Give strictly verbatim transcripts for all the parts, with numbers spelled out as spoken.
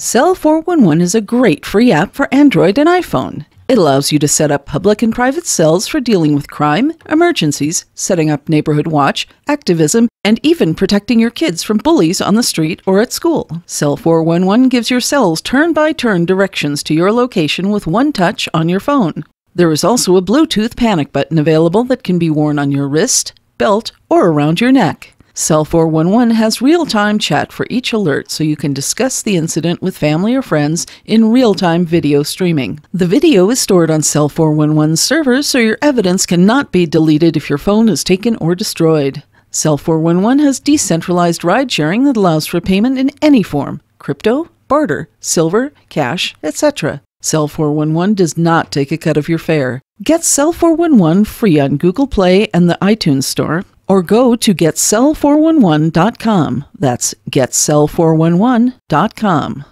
Cell four eleven is a great free app for Android and iPhone. It allows you to set up public and private cells for dealing with crime, emergencies, setting up neighborhood watch, activism, and even protecting your kids from bullies on the street or at school. Cell four eleven gives your cells turn-by-turn directions to your location with one touch on your phone. There is also a Bluetooth panic button available that can be worn on your wrist, belt, or around your neck. Cell four eleven has real-time chat for each alert so you can discuss the incident with family or friends in real-time video streaming. The video is stored on Cell four eleven's servers so your evidence cannot be deleted if your phone is taken or destroyed. Cell four eleven has decentralized ride-sharing that allows for payment in any form – crypto, barter, silver, cash, et cetera. Cell four eleven does not take a cut of your fare. Get Cell four eleven free on Google Play and the iTunes Store, or go to Get Sell four eleven dot com. That's Get Sell four eleven dot com.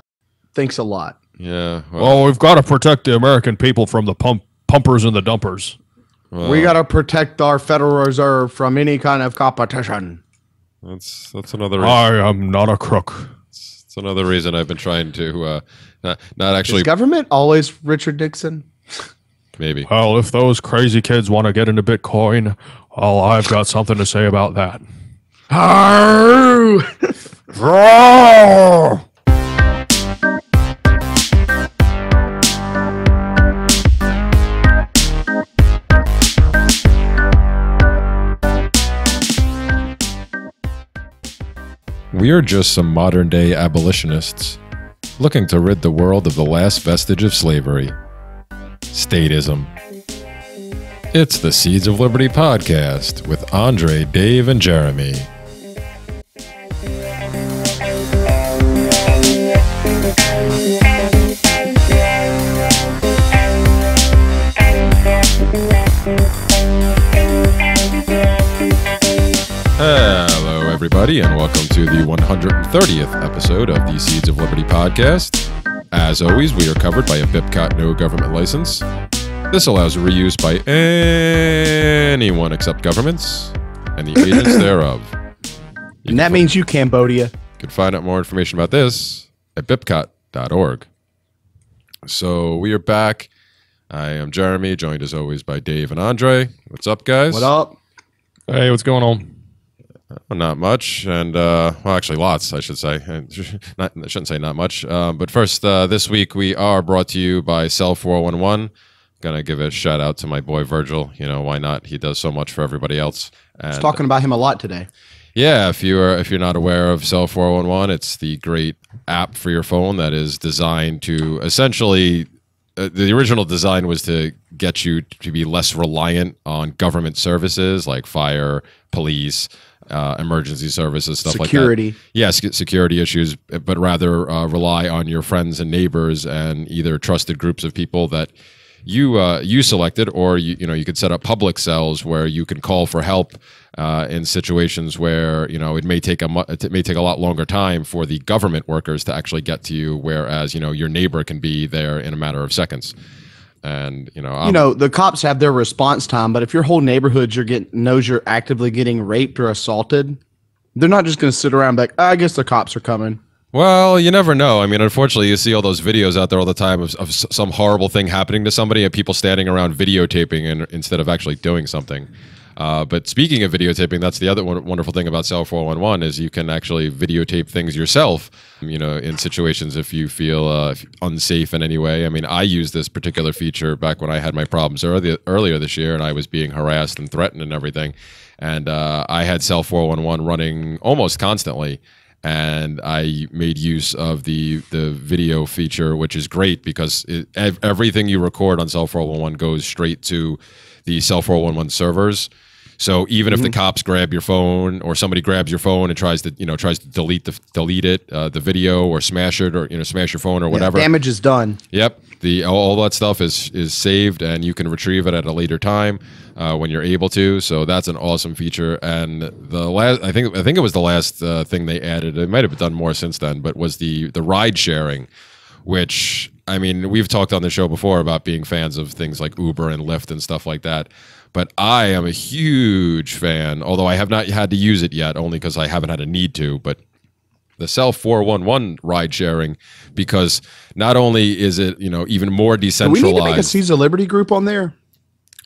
Thanks a lot. Yeah. Well, well, we've got to protect the American people from the pump pumpers and the dumpers. Well, we got to protect our Federal Reserve from any kind of competition. That's that's another reason. I am not a crook. It's, it's another reason I've been trying to uh, not, not actually. Is government always Richard Nixon? Maybe. Well, if those crazy kids want to get into Bitcoin, oh, I've got something to say about that. We are just some modern-day abolitionists looking to rid the world of the last vestige of slavery. Statism. It's the Seeds of Liberty podcast with Andre, Dave, and Jeremy. Hello, everybody, and welcome to the one hundred thirtieth episode of the Seeds of Liberty podcast. As always, we are covered by a BIPCOT no government license. This allows reuse by anyone except governments and the agents thereof. You and that means you, Cambodia. You can find out more information about this at bipcot dot org. So we are back. I am Jeremy, joined as always by Dave and Andre. What's up, guys? What up? Hey, what's going on? Not much, and uh, well, actually, lots. I should say, not, I shouldn't say not much. Uh, but first, uh, this week we are brought to you by Cell four eleven. Gonna give a shout out to my boy Virgil. You know why not? He does so much for everybody else. And I was talking about him a lot today. Yeah, if you are if you're not aware of Cell four eleven, it's the great app for your phone that is designed to essentially. Uh, the original design was to get you to be less reliant on government services like fire, police. Uh, emergency services, stuff security. like that. Yes, yeah, security issues, but rather uh, rely on your friends and neighbors and either trusted groups of people that you uh, you selected, or you you know you could set up public cells where you can call for help uh, in situations where you know it may take a mu it may take a lot longer time for the government workers to actually get to you, whereas you know your neighbor can be there in a matter of seconds. And you know, I'm, you know, the cops have their response time, but if your whole neighborhood you're getting knows you're actively getting raped or assaulted, they're not just going to sit around and be like, oh, I guess the cops are coming. Well, you never know. I mean, unfortunately, you see all those videos out there all the time of, of some horrible thing happening to somebody and people standing around videotaping and instead of actually doing something. Uh, but speaking of videotaping, that's the other one, wonderful thing about Cell four eleven is you can actually videotape things yourself, you know, in situations if you feel uh, unsafe in any way. I mean, I used this particular feature back when I had my problems early, earlier this year and I was being harassed and threatened and everything. And uh, I had Cell four eleven running almost constantly. And I made use of the the video feature, which is great because it, ev everything you record on Cell four eleven goes straight to the Cell four eleven servers. So even mm-hmm. if the cops grab your phone or somebody grabs your phone and tries to you know tries to delete the delete it uh, the video or smash it or you know smash your phone or whatever, yeah, damage is done. Yep, the all that stuff is is saved and you can retrieve it at a later time uh, when you're able to. So that's an awesome feature. And the last, I think I think it was the last uh, thing they added. It might have done more since then, but was the the ride sharing, which I mean we've talked on the show before about being fans of things like Uber and Lyft and stuff like that. But I am a huge fan, although I have not had to use it yet, only because I haven't had a need to. But the Cell four one one ride sharing, because not only is it, you know, even more decentralized. Do we need to make a Seeds of Liberty group on there?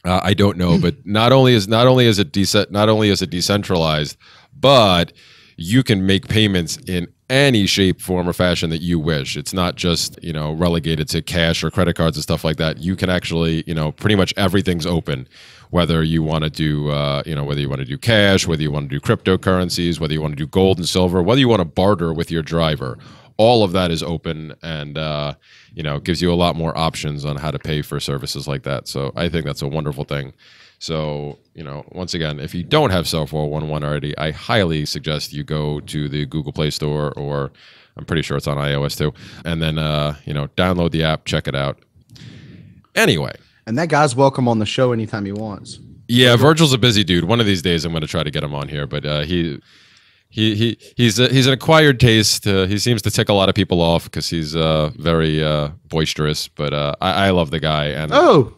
Uh, I don't know, but not only is not only is it decent, not only is it decentralized, but you can make payments in any shape, form, or fashion that you wish. It's not just, you know, relegated to cash or credit cards and stuff like that. You can actually, you know, pretty much everything's open, whether you want to do, uh, you know, whether you want to do cash, whether you want to do cryptocurrencies, whether you want to do gold and silver, whether you want to barter with your driver. All of that is open, and uh, you know, gives you a lot more options on how to pay for services like that. So I think that's a wonderful thing. So, you know, once again, if you don't have Cell four one one already, I highly suggest you go to the Google Play Store, or I'm pretty sure it's on iOS too, and then uh, you know, download the app, check it out. Anyway, and that guy's welcome on the show anytime he wants. Yeah, Virgil's a busy dude. One of these days, I'm going to try to get him on here, but uh, he. He he he's a, he's an acquired taste. Uh, he seems to tick a lot of people off because he's uh, very uh, boisterous. But uh, I, I love the guy. And oh,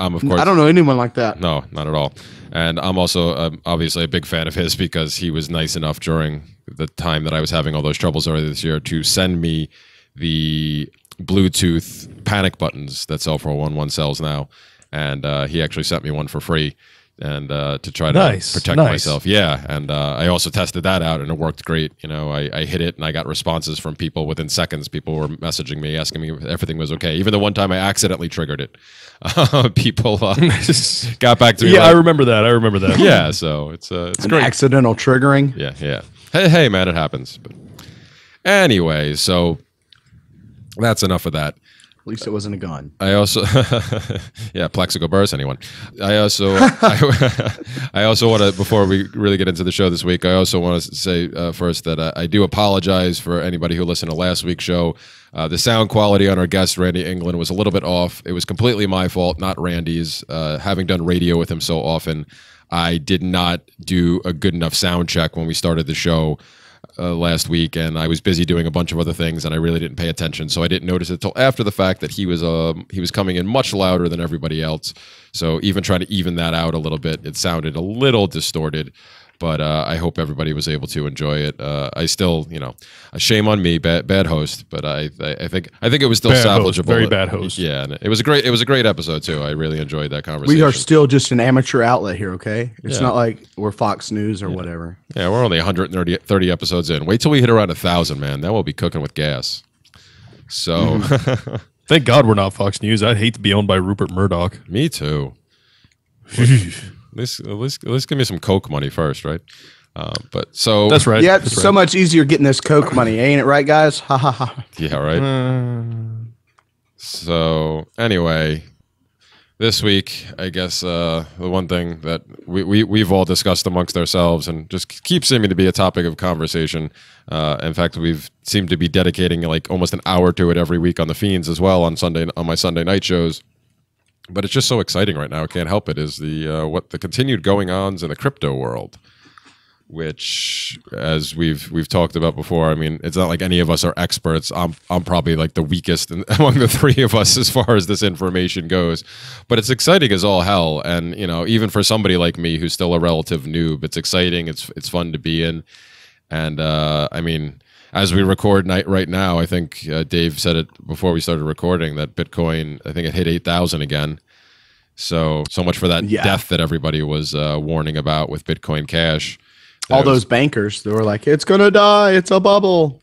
I'm of course I don't know anyone like that. No, not at all. And I'm also um, obviously a big fan of his because he was nice enough during the time that I was having all those troubles earlier this year to send me the Bluetooth panic buttons that Cell four one one sells now, and uh, he actually sent me one for free. And uh, to try to nice, protect nice. myself, yeah. And uh, I also tested that out, and it worked great. You know, I, I hit it, and I got responses from people within seconds. People were messaging me, asking me if everything was okay. Even the one time I accidentally triggered it, uh, people uh, got back to me. Yeah, like, I remember that. I remember that. Yeah, so it's uh, it's An great. Accidental triggering. Yeah, yeah. Hey, hey, man, it happens. But anyway, so that's enough of that. At least it wasn't a gun. I also, yeah, Plexico burst anyone. I also, I, I also want to, before we really get into the show this week, I also want to say uh, first that uh, I do apologize for anybody who listened to last week's show. Uh, the sound quality on our guest, Randy England, was a little bit off. It was completely my fault, not Randy's. Uh, having done radio with him so often, I did not do a good enough sound check when we started the show Uh, last week, and I was busy doing a bunch of other things, and I really didn't pay attention, so I didn't notice it until after the fact that he was um, he was coming in much louder than everybody else. So even trying to even that out a little bit, it sounded a little distorted, but uh, I hope everybody was able to enjoy it. Uh, I still, you know, shame on me, bad, bad host, but I, I I think I think it was still bad salvageable. Host, very bad host. Yeah, and it was a great it was a great episode too. I really enjoyed that conversation. We are still just an amateur outlet here, okay? It's yeah. not like we're Fox News or yeah. whatever. Yeah, we're only one hundred thirty episodes in. Wait till we hit around a thousand, man. Then we'll be cooking with gas. So, mm-hmm. Thank God we're not Fox News. I'd hate to be owned by Rupert Murdoch. Me too. Let's, let's, let's give me some Coke money first, right? Uh, but so that's right. Yeah, it's so right. much easier getting this Coke money, ain't it, right, guys? Ha ha ha. Yeah, right. Mm. So anyway, this week, I guess uh, the one thing that we, we we've all discussed amongst ourselves, and just keeps seeming to be a topic of conversation. Uh, in fact, we've seemed to be dedicating like almost an hour to it every week on The Fiends as well on Sunday on my Sunday night shows. But it's just so exciting right now. I can't help it. Is the uh, what the continued going-ons in the crypto world, which, as we've we've talked about before, I mean, it's not like any of us are experts. I'm I'm probably like the weakest in, among the three of us as far as this information goes. But it's exciting as all hell, and you know, even for somebody like me who's still a relative noob, it's exciting. It's it's fun to be in, and uh, I mean. As we record night right now, I think uh, Dave said it before we started recording that Bitcoin, I think it hit eight thousand again. So, so much for that yeah. death that everybody was uh, warning about with Bitcoin Cash. All was, those bankers, they were like, it's going to die. It's a bubble.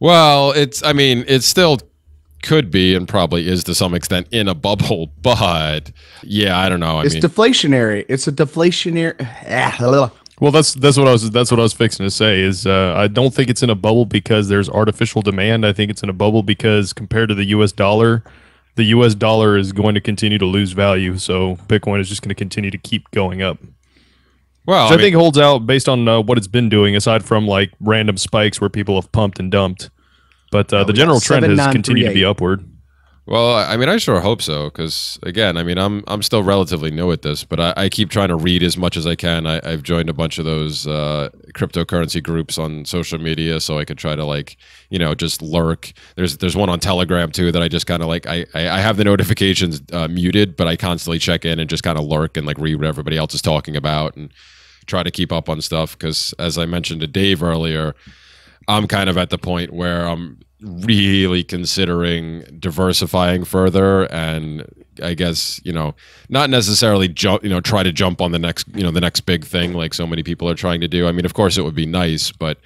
Well, it's, I mean, it's still... could be and probably is to some extent in a bubble, but yeah, I don't know. I it's mean, deflationary. It's a deflationary. Ah, well, that's that's what I was that's what I was fixing to say. Is uh, I don't think it's in a bubble because there's artificial demand. I think it's in a bubble because compared to the U S dollar, the U S dollar is going to continue to lose value. So Bitcoin is just going to continue to keep going up. Well, so I, I mean, think it holds out based on uh, what it's been doing, aside from like random spikes where people have pumped and dumped. But uh, the general trend has continued to be upward. Well, I mean, I sure hope so, because again, I mean, I'm I'm still relatively new at this, but I, I keep trying to read as much as I can. I, I've joined a bunch of those uh, cryptocurrency groups on social media, so I can try to like, you know, just lurk. There's there's one on Telegram too that I just kind of like I, I have the notifications uh, muted, but I constantly check in and just kind of lurk and like read what everybody else is talking about and try to keep up on stuff. Because as I mentioned to Dave earlier. I'm kind of at the point where I'm really considering diversifying further, and I guess, you know, not necessarily jump, you know, try to jump on the next, you know, the next big thing like so many people are trying to do. I mean, of course it would be nice, but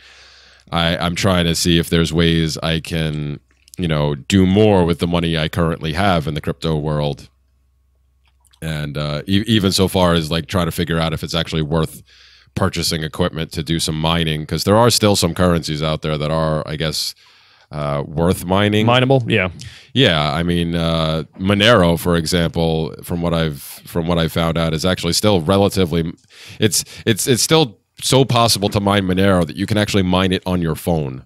I, I'm trying to see if there's ways I can, you know, do more with the money I currently have in the crypto world. And uh, e even so far as like trying to figure out if it's actually worth purchasing equipment to do some mining, because there are still some currencies out there that are, I guess, Uh, worth mining. Mineable, yeah, yeah. I mean, uh, Monero, for example, from what I've from what I found out, is actually still relatively. It's it's it's still so possible to mine Monero that you can actually mine it on your phone.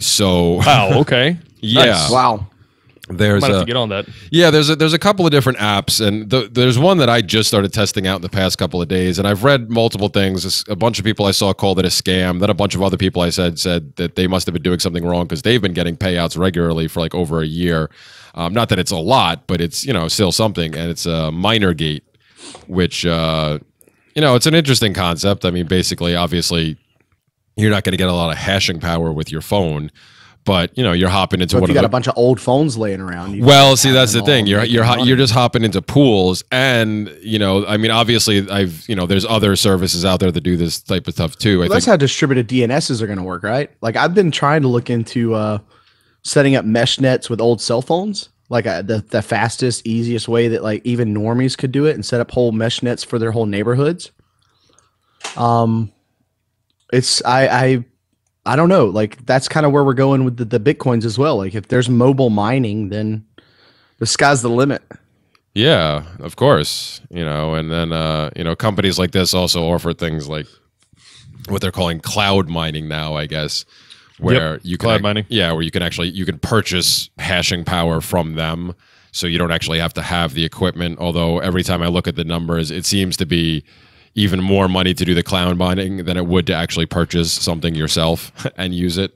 So, wow, okay, yeah, nice. Wow. There's Might have a, to get on that. Yeah, there's a, there's a couple of different apps, and th there's one that I just started testing out in the past couple of days, and I've read multiple things. A bunch of people I saw called it a scam. Then a bunch of other people I said said that they must have been doing something wrong because they've been getting payouts regularly for like over a year. Um, not that it's a lot, but it's, you know, still something. And it's a uh, MinerGate, which uh, you know, it's an interesting concept. I mean, basically, obviously, you're not going to get a lot of hashing power with your phone. But you know, you're hopping into so if one you got of the, a bunch of old phones laying around. You well, see, that's the thing. You're you're money. You're just hopping into pools, and you know, I mean, obviously, I've you know, there's other services out there that do this type of stuff too. Well, I that's think. How distributed D N Ss are going to work, right? Like I've been trying to look into uh, setting up mesh nets with old cell phones, like uh, the the fastest, easiest way that like even normies could do it, and set up whole mesh nets for their whole neighborhoods. Um, it's I I. I don't know. Like that's kind of where we're going with the, the Bitcoins as well. Like if there's mobile mining, then the sky's the limit. Yeah, of course. You know, and then, uh, you know, companies like this also offer things like what they're calling cloud mining now, I guess, where yep. you can, cloud mining. yeah, where you can actually, you can purchase hashing power from them. So you don't actually have to have the equipment. Although every time I look at the numbers, it seems to be even more money to do the cloud mining than it would to actually purchase something yourself and use it.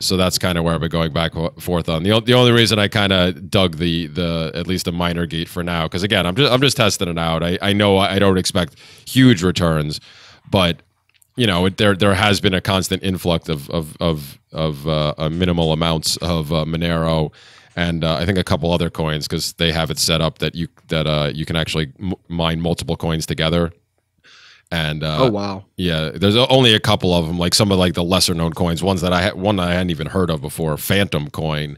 So that's kind of where I've been going back forth on. The, the only reason I kind of dug the, the at least the MinerGate for now, because again, I'm just, I'm just testing it out. I, I know I don't expect huge returns, but you know, it, there, there has been a constant influx of, of, of, of uh, uh, minimal amounts of uh, Monero and uh, I think a couple other coins, because they have it set up that you, that uh, you can actually m mine multiple coins together. And uh, oh wow, yeah. There's only a couple of them, like some of like the lesser known coins, ones that I had, one I hadn't even heard of before, Phantom Coin,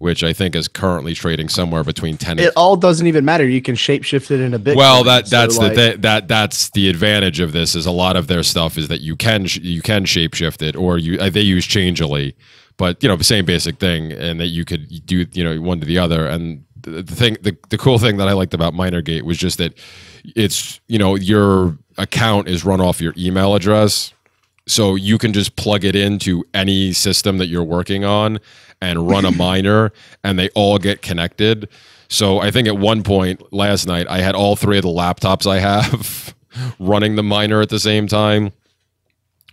which I think is currently trading somewhere between ten. It all doesn't even matter. You can shapeshift it in a Bitcoin. Well, that that's so, the like, that, that that's the advantage of this is a lot of their stuff is that you can you can shapeshift it, or you they use Changelly, but you know the same basic thing, and that you could do you know one to the other. And the thing, the the cool thing that I liked about MinerGate was just that it's you know your account is run off your email address, so you can just plug it into any system that you're working on and run a miner, and they all get connected. So I think at one point last night I had all three of the laptops I have running the miner at the same time.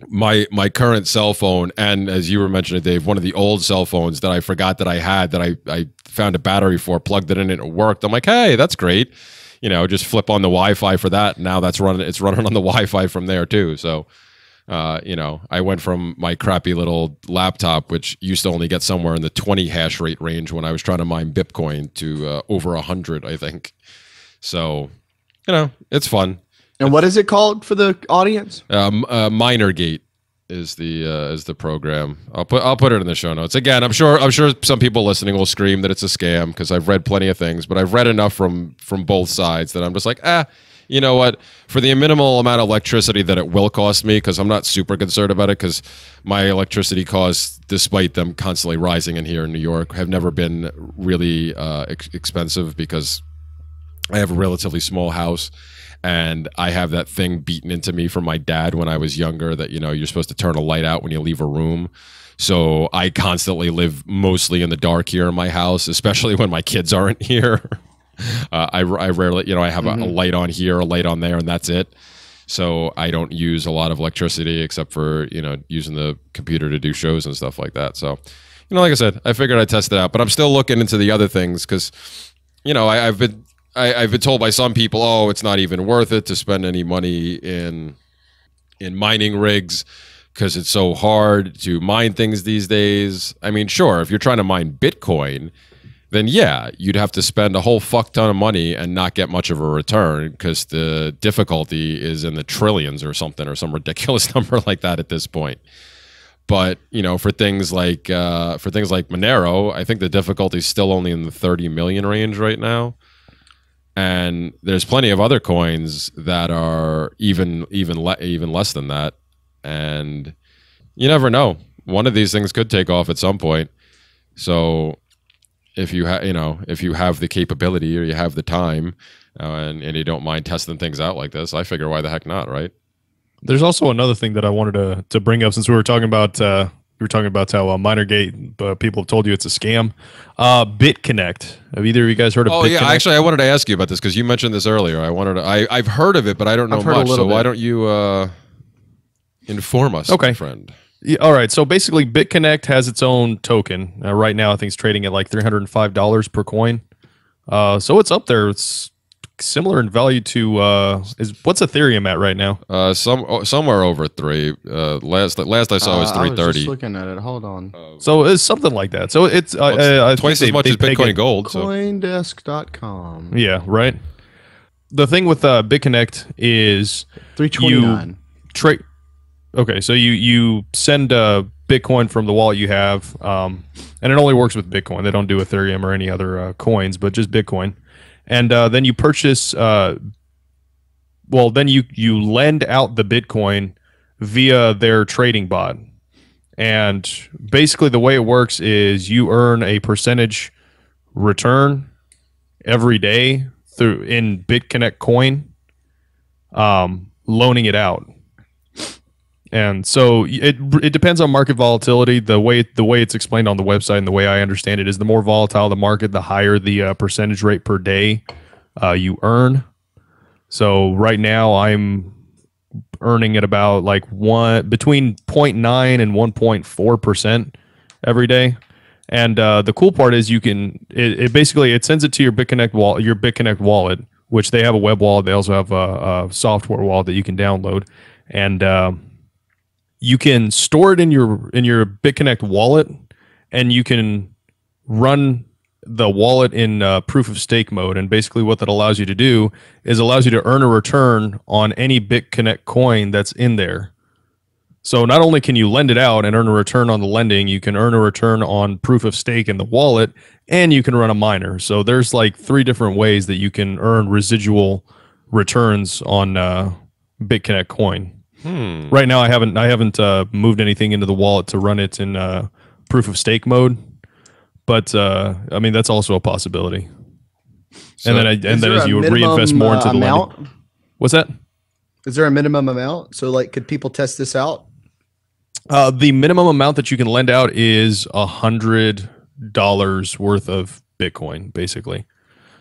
My my current cell phone, and as you were mentioning, Dave, one of the old cell phones that I forgot that I had, that I I found a battery for, plugged it in and it worked. I'm like, hey, that's great. You know, just flip on the Wi-Fi for that. Now that's running. It's running on the Wi-Fi from there too. So, uh, you know, I went from my crappy little laptop, which used to only get somewhere in the twenty hash rate range when I was trying to mine Bitcoin, to uh, over a hundred, I think. So, you know, it's fun. And it's, what is it called for the audience? Um, uh, MinerGate is the uh, is the program. I'll put I'll put it in the show notes. Again, I'm sure I'm sure some people listening will scream that it's a scam, because I've read plenty of things, but I've read enough from from both sides that I'm just like, ah, you know what? For the minimal amount of electricity that it will cost me, because I'm not super concerned about it, because my electricity costs, despite them constantly rising in here in New York, have never been really uh, ex expensive because I have a relatively small house. And I have that thing beaten into me from my dad when I was younger that, you know, you're supposed to turn a light out when you leave a room. So I constantly live mostly in the dark here in my house, especially when my kids aren't here. Uh, I, I rarely, you know, I have mm-hmm. a, a light on here, a light on there, and that's it. So I don't use a lot of electricity except for, you know, using the computer to do shows and stuff like that. So, you know, like I said, I figured I'd test it out, but I'm still looking into the other things because, you know, I, I've been... I, I've been told by some people, oh, it's not even worth it to spend any money in in mining rigs because it's so hard to mine things these days. I mean, sure, if you're trying to mine Bitcoin, then yeah, you'd have to spend a whole fuck ton of money and not get much of a return because the difficulty is in the trillions or something, or some ridiculous number like that at this point. But you know, for things like uh, for things like Monero, I think the difficulty is still only in the thirty million range right now. And there's plenty of other coins that are even even le even less than that. And you never know; one of these things could take off at some point. So if you have, you know, if you have the capability or you have the time, uh, and and you don't mind testing things out like this, I figure why the heck not, right? There's also another thing that I wanted to to bring up, since we were talking about uh, we were talking about how uh, MinerGate uh, people have told you it's a scam. Uh, BitConnect. Have either of you guys heard of? Oh BitConnect? Yeah, actually, I wanted to ask you about this because you mentioned this earlier. I wanted to. I I've heard of it, but I don't know much. So bit. why don't you uh, inform us, okay, my friend? Yeah, all right. So basically, BitConnect has its own token uh, right now. I think it's trading at like three hundred five dollars per coin. Uh, so it's up there. It's similar in value to uh is what's Ethereum at right now? Uh some oh, somewhere over three. Uh last last I saw uh, was three thirty. I was just looking at it. Hold on. Uh, so it's something like that. So it's, well, it's uh, I twice as much as Bitcoin Gold. Coindesk dot com. So. Yeah, right. The thing with uh BitConnect is three twenty-nine. Trade. Okay, so you you send uh Bitcoin from the wallet you have, um and it only works with Bitcoin. They don't do Ethereum or any other uh, coins, but just Bitcoin. And uh, then you purchase, uh, well, then you, you lend out the Bitcoin via their trading bot. And basically the way it works is you earn a percentage return every day through in BitConnect coin, um, loaning it out. And so it it depends on market volatility. The way the way it's explained on the website and the way I understand it is the more volatile the market, the higher the uh, percentage rate per day uh, you earn. So right now I'm earning at about like one between zero point nine and one point four percent every day. And uh, the cool part is you can it, it basically it sends it to your BitConnect wall your BitConnect wallet, which they have a web wallet. They also have a, a software wallet that you can download, and Uh, you can store it in your in your BitConnect wallet, and you can run the wallet in uh, proof of stake mode. And basically what that allows you to do is allows you to earn a return on any BitConnect coin that's in there. So not only can you lend it out and earn a return on the lending, you can earn a return on proof of stake in the wallet, and you can run a miner. So there's like three different ways that you can earn residual returns on uh, BitConnect coin. Hmm. Right now, I haven't I haven't uh, moved anything into the wallet to run it in uh, proof of stake mode, but uh, I mean that's also a possibility. So and then I, and then as you would reinvest more into uh, the amount, what's that? Is there a minimum amount? So like, could people test this out? Uh, the minimum amount that you can lend out is a hundred dollars worth of Bitcoin, basically.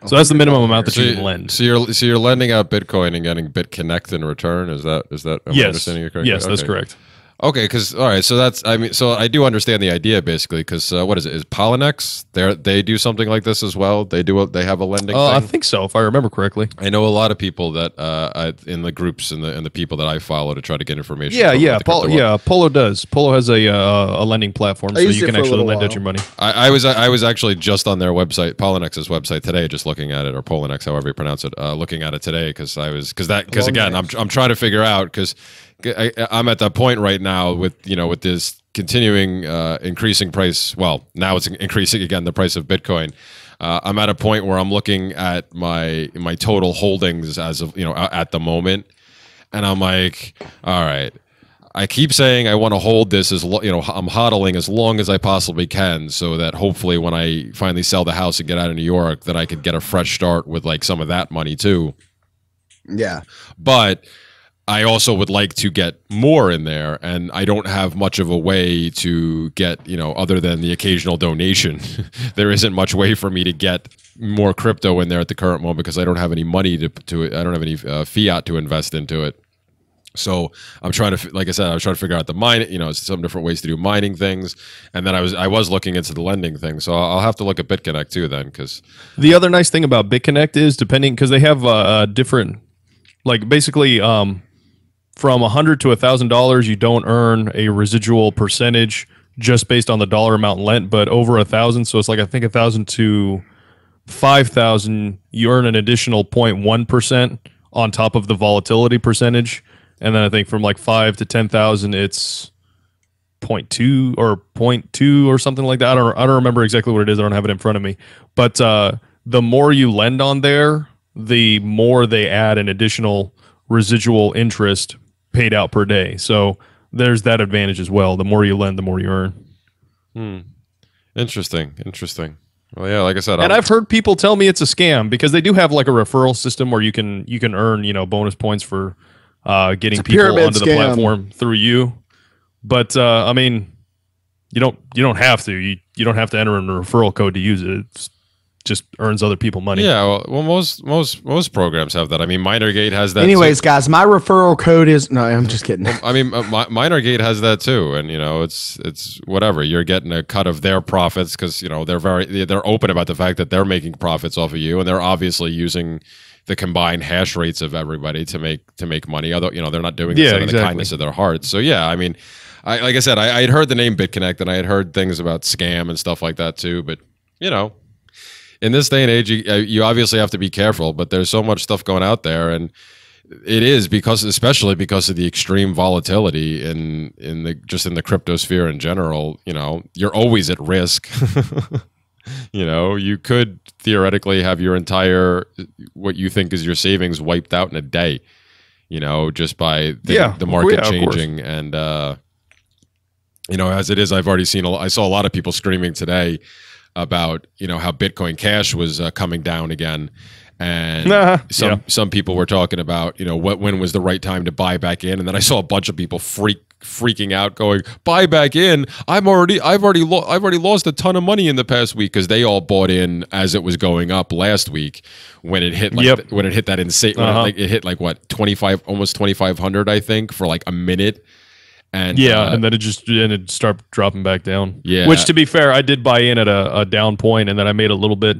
So that's the minimum amount that so you can lend. So you're so you're lending out Bitcoin and getting BitConnect in return. Is that is that am yes. I understanding you correctly? Yes, okay. That's correct. Okay, because all right, so that's I mean, so I do understand the idea basically. Because uh, what is it? Is Poloniex? They they do something like this as well. They do a, they have a lending. Oh, uh, I think so, if I remember correctly. I know a lot of people that uh, I, in the groups and the and the people that I follow to try to get information. Yeah, yeah, Polo, yeah. Polo does. Polo has a uh, a lending platform, I so you can actually lend out your money. I, I was I was actually just on their website, Polonex's website today, just looking at it, or Poloniex, however you pronounce it, uh, looking at it today because I was because that because again, I'm I'm trying to figure out because I, I'm at that point right now with you know with this continuing uh, increasing price. Well, now it's increasing again the price of Bitcoin. Uh, I'm at a point where I'm looking at my my total holdings as of you know at the moment, and I'm like, all right. I keep saying I want to hold this as lo you know I'm hodling as long as I possibly can, so that hopefully when I finally sell the house and get out of New York, that I could get a fresh start with like some of that money too. Yeah, but I also would like to get more in there, and I don't have much of a way to get, you know, other than the occasional donation. There isn't much way for me to get more crypto in there at the current moment because I don't have any money to, to I don't have any uh, fiat to invest into it. So I'm trying to, like I said, I was trying to figure out the mine, you know, some different ways to do mining things. And then I was, I was looking into the lending thing. So I'll have to look at BitConnect too then, because the other nice thing about BitConnect is depending, because they have uh, different, like basically, um, from one hundred dollars to one thousand dollars, you don't earn a residual percentage just based on the dollar amount lent, but over one thousand dollars, so it's like I think one thousand dollars to five thousand dollars, you earn an additional zero point one percent on top of the volatility percentage. And then I think from like five to ten thousand, it's zero point two or zero point two or something like that. I don't, I don't remember exactly what it is. I don't have it in front of me. But uh, the more you lend on there, the more they add an additional residual interest paid out per day. So there's that advantage as well. The more you lend, the more you earn. Hmm. Interesting. Interesting. Well, yeah, like I said, and I'll I've heard people tell me it's a scam because they do have like a referral system where you can you can earn, you know, bonus points for uh, getting people onto scam. the platform through you. But uh, I mean, you don't you don't have to you you don't have to enter in a referral code to use it. It's just earns other people money. Yeah, well, well, most most most programs have that. I mean, MinerGate has that. Anyways, too. guys, my referral code is no. I'm just kidding. I mean, uh, my, MinerGate has that too, and you know, it's it's whatever. You're getting a cut of their profits because you know they're very they're open about the fact that they're making profits off of you, and they're obviously using the combined hash rates of everybody to make to make money. Although you know they're not doing this yeah, out exactly. of the kindness of their hearts. So yeah, I mean, I, like I said, I, I had heard the name BitConnect, and I had heard things about scam and stuff like that too. But you know. In this day and age, you, you obviously have to be careful, but there's so much stuff going out there, and it is because, especially because of the extreme volatility in in the just in the crypto sphere in general. You know, you're always at risk. You know, you could theoretically have your entire what you think is your savings wiped out in a day. You know, just by the, yeah, the market yeah, changing, and uh, you know, as it is, I've already seen. A, I saw a lot of people screaming today about you know how Bitcoin Cash was uh, coming down again, and uh, some yeah. some people were talking about you know what when was the right time to buy back in, and then I saw a bunch of people freak freaking out, going buy back in. I'm already I've already lo I've already lost a ton of money in the past week because they all bought in as it was going up last week when it hit like yep. th when it hit that insane uh-huh. when it, like, it hit like what twenty-five almost twenty-five hundred I think for like a minute. And yeah, uh, and then it just and it start dropping back down. Yeah, which to be fair, I did buy in at a, a down point, and then I made a little bit,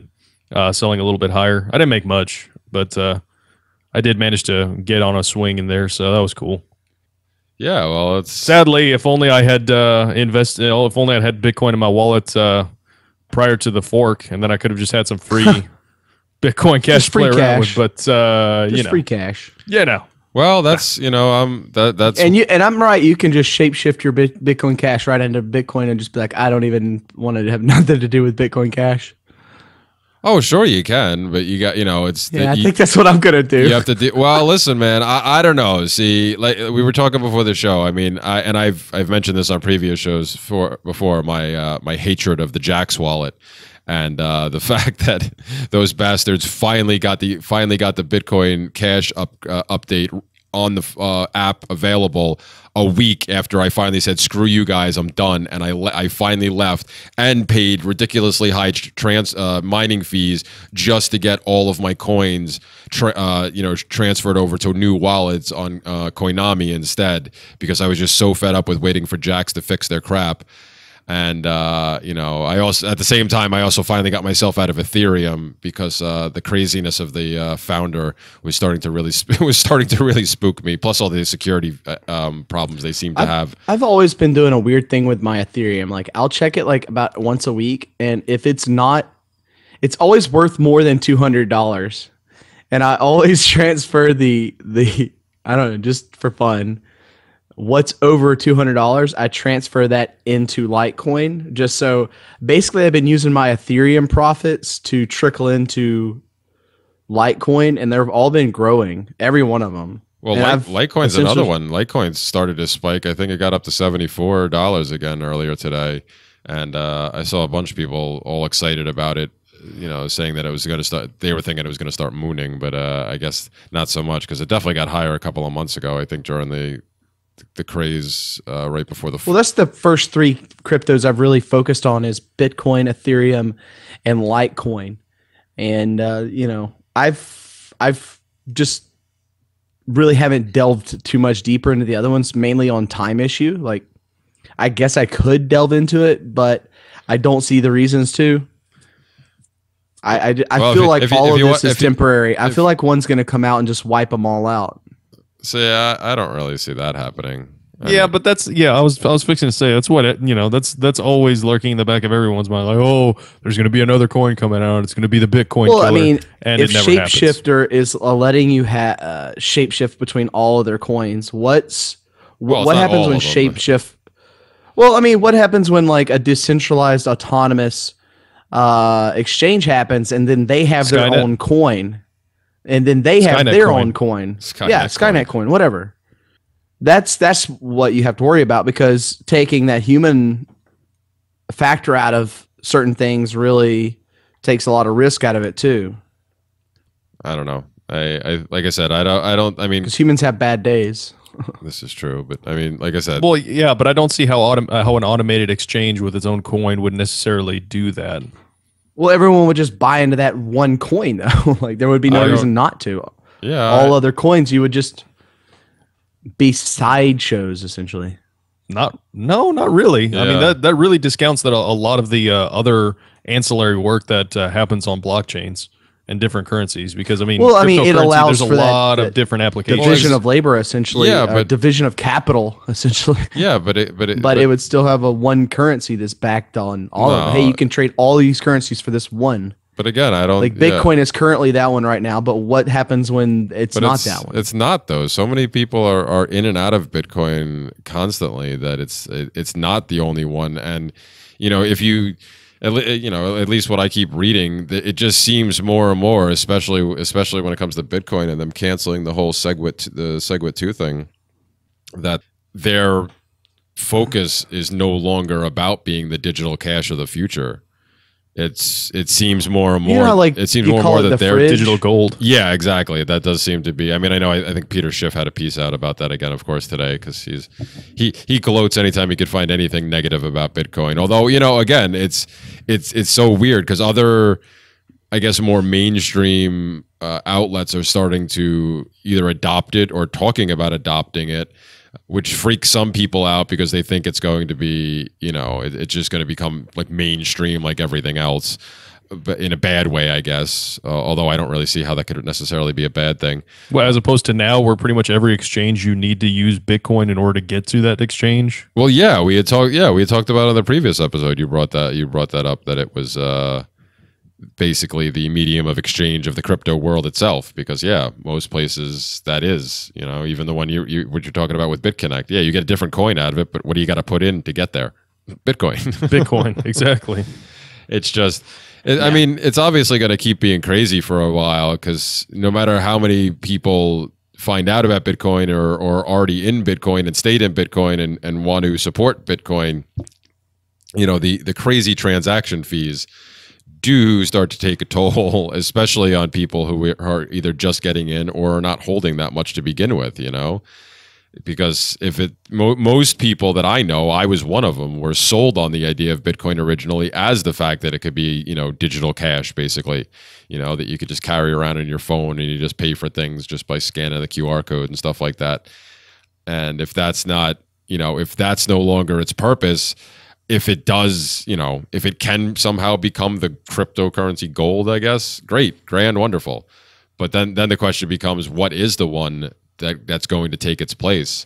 uh, selling a little bit higher. I didn't make much, but uh, I did manage to get on a swing in there, so that was cool. Yeah, well, it's sadly, if only I had uh, invested, if only I had Bitcoin in my wallet uh, prior to the fork, and then I could have just had some free Bitcoin Cash to play around with. But uh, you know, free cash. Yeah, no. Well, that's you know, um, that that's and you and I'm right. You can just shapeshift your bit, Bitcoin Cash right into Bitcoin and just be like, I don't even want to have nothing to do with Bitcoin Cash. Oh, sure you can, but you got you know, it's yeah. The, I you, think that's what I'm gonna do. You have to do well. Listen, man, I I don't know. See, like we were talking before the show. I mean, I and I've I've mentioned this on previous shows for before my uh, my hatred of the Jaxx wallet. And uh, the fact that those bastards finally got the finally got the Bitcoin Cash up, uh, update on the uh, app available a week after I finally said screw you guys, I'm done, and I le I finally left and paid ridiculously high trans uh, mining fees just to get all of my coins tra uh, you know transferred over to new wallets on uh, Coinomi instead because I was just so fed up with waiting for Jaxx to fix their crap. And, uh, you know, I also, at the same time, I also finally got myself out of Ethereum because, uh, the craziness of the, uh, founder was starting to really, was starting to really spook me. Plus all the security, um, problems they seem to I've, have. I've always been doing a weird thing with my Ethereum. Like I'll check it like about once a week. And if it's not, it's always worth more than two hundred dollars. And I always transfer the, the, I don't know, just for fun. What's over two hundred dollars, I transfer that into Litecoin. Just so basically I've been using my Ethereum profits to trickle into Litecoin, and they've all been growing, every one of them. Well, Lite Litecoin's another one. Litecoin started to spike. I think it got up to seventy-four dollars again earlier today. And uh, I saw a bunch of people all excited about it, you know, saying that it was going to start, they were thinking it was going to start mooning, but uh, I guess not so much because it definitely got higher a couple of months ago, I think, during the the craze uh, right before the... Well, that's the first three cryptos I've really focused on is Bitcoin, Ethereum, and Litecoin. And, uh, you know, I've, I've just really haven't delved too much deeper into the other ones, mainly on time issue. Like, I guess I could delve into it, but I don't see the reasons to. I, I, I well, feel if, like if all you, of this you, is temporary. You, if, I feel like one's going to come out and just wipe them all out. So yeah, I don't really see that happening. I yeah, mean, but that's yeah. I was I was fixing to say that's what it, you know that's that's always lurking in the back of everyone's mind. Like, oh, there's going to be another coin coming out. It's going to be the Bitcoin. Well, killer, I mean, and if it never Shapeshifter happens. Is letting you ha uh, shapeshift between all of their coins, what's well, what happens when Shapeshift? Well, I mean, what happens when like a decentralized autonomous uh, exchange happens, and then they have Skynet. their own coin, and then they have Skynet their coin. own coin. Skynet yeah, Skynet coin, coin whatever. That's that's what you have to worry about, because taking that human factor out of certain things really takes a lot of risk out of it too. I don't know. I, I like I said, I don't. I don't. I mean, because humans have bad days. This is true, but I mean, like I said. Well, yeah, but I don't see how autom how an automated exchange with its own coin would necessarily do that. Well, everyone would just buy into that one coin, though. Like there would be no reason not to. Yeah. All I, other coins, you would just. Be sideshows essentially. Not no, not really. Yeah. I mean that that really discounts that a, a lot of the uh, other ancillary work that uh, happens on blockchains and different currencies, because I mean, well, I mean, it allows there's for a lot that, of that different applications. Division of labor essentially, yeah, but, division of capital essentially. Yeah, but it but it but, but it would still have a one currency that's backed on all no, of them. Hey, you can trade all these currencies for this one. But again, I don't like Bitcoin yeah. is currently that one right now. But what happens when it's but not it's, that one? It's not though. So many people are are in and out of Bitcoin constantly that it's it's not the only one. And you know, if you you know at least what I keep reading, it just seems more and more, especially especially when it comes to Bitcoin and them canceling the whole SegWit the SegWit two thing, that their focus is no longer about being the digital cash of the future. It's it seems more and more you know, like it seems more and more that the they're fridge. digital gold. Yeah, exactly. That does seem to be. I mean, I know. I, I think Peter Schiff had a piece out about that again, of course, today, because he's he he gloats anytime he could find anything negative about Bitcoin. Although you know, again, it's it's it's so weird because other, I guess, more mainstream uh, outlets are starting to either adopt it or talking about adopting it, which freaks some people out because they think it's going to be, you know, it, it's just going to become like mainstream, like everything else, but in a bad way, I guess. Uh, although I don't really see how that could necessarily be a bad thing. Well, as opposed to now where pretty much every exchange you need to use Bitcoin in order to get to that exchange. Well, yeah, we had talked, yeah, we had talked about on the previous episode, you brought that, you brought that up that it was, uh, basically the medium of exchange of the crypto world itself, because yeah, most places that is, you know, even the one you, you what you're talking about with BitConnect, yeah, you get a different coin out of it, but what do you got to put in to get there? Bitcoin. Bitcoin, exactly. It's just, it, yeah. I mean, it's obviously going to keep being crazy for a while, because no matter how many people find out about Bitcoin or or already in Bitcoin and stayed in Bitcoin and and want to support Bitcoin, you know, the the crazy transaction fees do start to take a toll, especially on people who are either just getting in or are not holding that much to begin with, you know, because if it, mo most people that I know, I was one of them, were sold on the idea of Bitcoin originally as the fact that it could be, you know, digital cash, basically, you know, that you could just carry around in your phone and you just pay for things just by scanning the Q R code and stuff like that. And if that's not, you know, if that's no longer its purpose, if it does, you know, if it can somehow become the cryptocurrency gold, I guess, great, grand, wonderful. But then, then the question becomes, what is the one that that's going to take its place?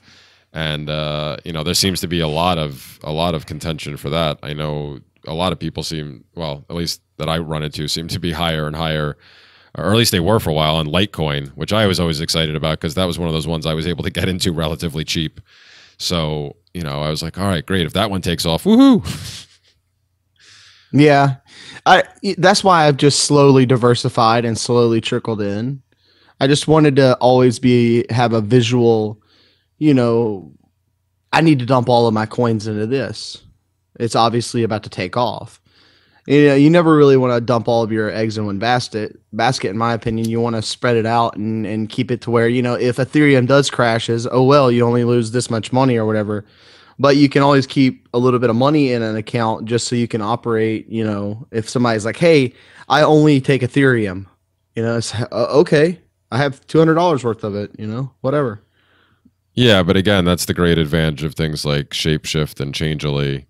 And uh, you know, there seems to be a lot of a lot of contention for that. I know a lot of people seem, well, at least that I run into, seem to be higher and higher, or at least they were for a while on Litecoin, which I was always excited about because that was one of those ones I was able to get into relatively cheap. So, you know, I was like, all right, great. If that one takes off, woohoo. Yeah. I, that's why I've just slowly diversified and slowly trickled in. I just wanted to always be, have a visual, you know, I need to dump all of my coins into this. It's obviously about to take off. You know, you never really want to dump all of your eggs in one basket, basket, in my opinion. You want to spread it out and, and keep it to where, you know, if Ethereum does crashes, oh, well, you only lose this much money or whatever. But you can always keep a little bit of money in an account just so you can operate, you know, if somebody's like, hey, I only take Ethereum, you know, it's uh, okay. I have two hundred dollars worth of it, you know, whatever. Yeah, but again, that's the great advantage of things like Shapeshift and Changelly.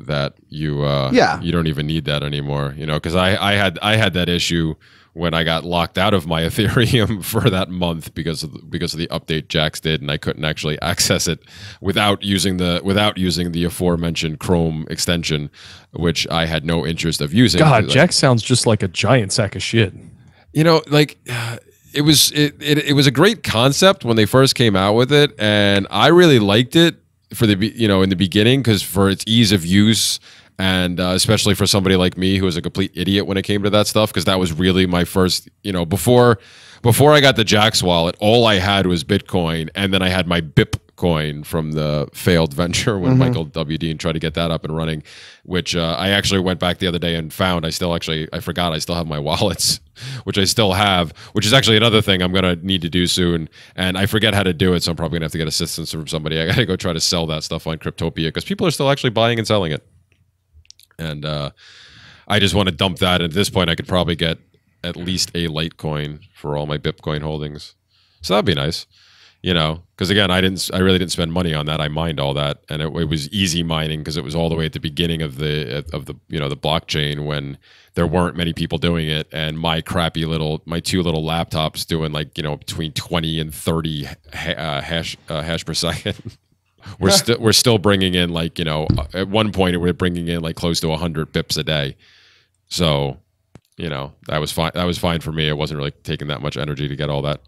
that you uh, yeah. you don't even need that anymore, you know, because I, I had I had that issue when I got locked out of my Ethereum for that month because of the, because of the update Jaxx did, and I couldn't actually access it without using the without using the aforementioned Chrome extension, which I had no interest of using. God, Jaxx like, sounds just like a giant sack of shit. You know, like. Uh, It was it, it it was a great concept when they first came out with it, and I really liked it for the you know in the beginning because for its ease of use, and uh, especially for somebody like me who was a complete idiot when it came to that stuff, because that was really my first you know before before I got the Jaxx wallet, all I had was Bitcoin, and then I had my BIPCoin from the failed venture when mm-hmm. Michael W. Dean tried to get that up and running, which uh, I actually went back the other day and found. I still actually I forgot I still have my wallets. Which I still have, which is actually another thing I'm going to need to do soon. And I forget how to do it, so I'm probably going to have to get assistance from somebody. I got to go try to sell that stuff on Cryptopia because people are still actually buying and selling it. And uh, I just want to dump that. At this point, I could probably get at least a Litecoin for all my Bitcoin holdings. So that'd be nice. You know, because again, I didn't, I really didn't spend money on that. I mined all that, and it, it was easy mining because it was all the way at the beginning of the of the you know the blockchain when there weren't many people doing it, and my crappy little my two little laptops doing like you know between twenty and thirty ha uh, hash uh, hash per second. we're still we're still bringing in like you know at one point we were bringing in like close to a hundred bips a day, so you know that was fine. That was fine for me. It wasn't really taking that much energy to get all that.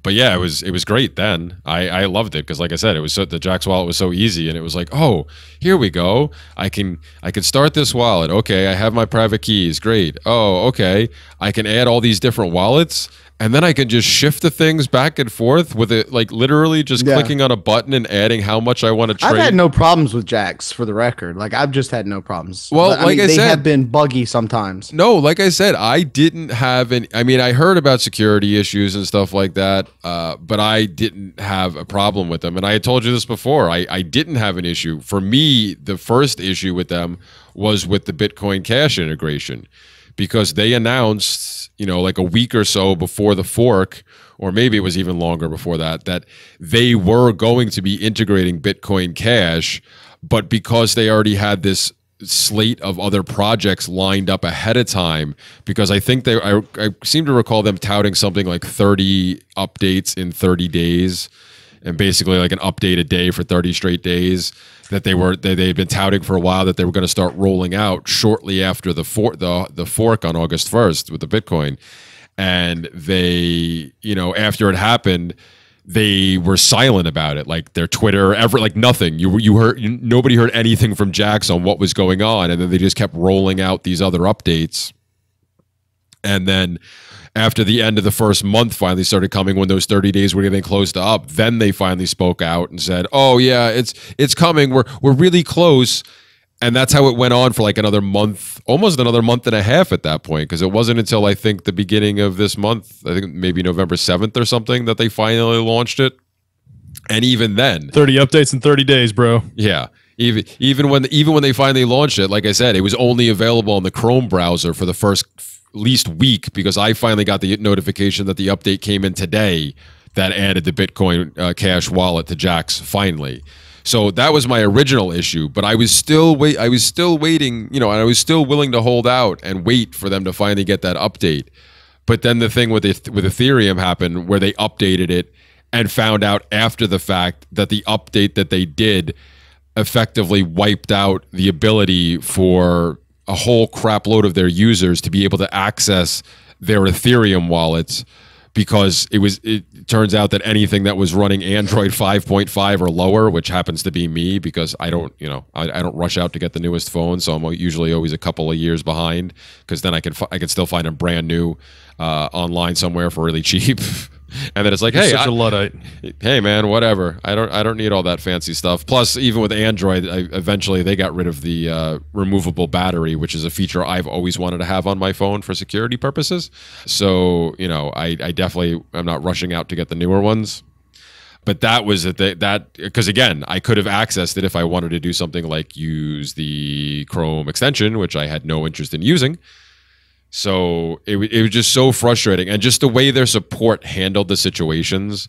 But yeah, it was it was great then. I, I loved it because, like I said, it was so, the Jaxx wallet was so easy, and it was like, oh, here we go. I can I can start this wallet. Okay, I have my private keys. Great. Oh, okay. I can add all these different wallets, and then I can just shift the things back and forth with it, like literally just yeah. clicking on a button and adding how much I want to trade. I've had no problems with Jaxx, for the record. Like I've just had no problems. Well, I like mean, I they said, have been buggy sometimes. No, like I said, I didn't have any. I mean, I heard about security issues and stuff like that. Uh, but I didn't have a problem with them. And I had told you this before. I, I didn't have an issue. For me, the first issue with them was with the Bitcoin Cash integration because they announced, you know, like a week or so before the fork, or maybe it was even longer before that, that they were going to be integrating Bitcoin Cash. But because they already had this slate of other projects lined up ahead of time, because I think they I, I seem to recall them touting something like thirty updates in thirty days, and basically like an update a day for thirty straight days that they were they they've been touting for a while, that they were going to start rolling out shortly after the for, the the fork on August first with the Bitcoin. And they, you know, after it happened, they were silent about it, like their Twitter, ever, like nothing. You you heard you, nobody heard anything from Jaxx on what was going on, and then they just kept rolling out these other updates. And then, after the end of the first month, finally started coming when those thirty days were getting close to up. Then they finally spoke out and said, "Oh yeah, it's it's coming. We're we're really close." And that's how it went on for like another month, almost another month and a half at that point, because it wasn't until I think the beginning of this month, I think maybe November seventh or something, that they finally launched it. And even then, thirty updates in thirty days, bro. Yeah. Even even when even when they finally launched it, like I said, it was only available on the Chrome browser for the first least week, because I finally got the notification that the update came in today that added the Bitcoin uh, Cash wallet to Jaxx finally. So that was my original issue, but I was still wait. I was still waiting, you know, and I was still willing to hold out and wait for them to finally get that update. But then the thing with the, with Ethereum happened, where they updated it and found out after the fact that the update that they did effectively wiped out the ability for a whole crap load of their users to be able to access their Ethereum wallets. Because it was, it turns out that anything that was running Android five point five or lower, which happens to be me, because I don't, you know, I, I don't rush out to get the newest phone, so I'm usually always a couple of years behind. Because then I can, I can still find a brand new uh, online somewhere for really cheap, and then it's like, you're hey, such I, a Luddite. Hey man, whatever. I don't, I don't need all that fancy stuff. Plus, even with Android, I, eventually they got rid of the uh, removable battery, which is a feature I've always wanted to have on my phone for security purposes. So you know, I, I definitely. Definitely, I'm not rushing out to get the newer ones, but that was that they, that because again, I could have accessed it if I wanted to do something like use the Chrome extension, which I had no interest in using. So it, it was just so frustrating, and just the way their support handled the situations.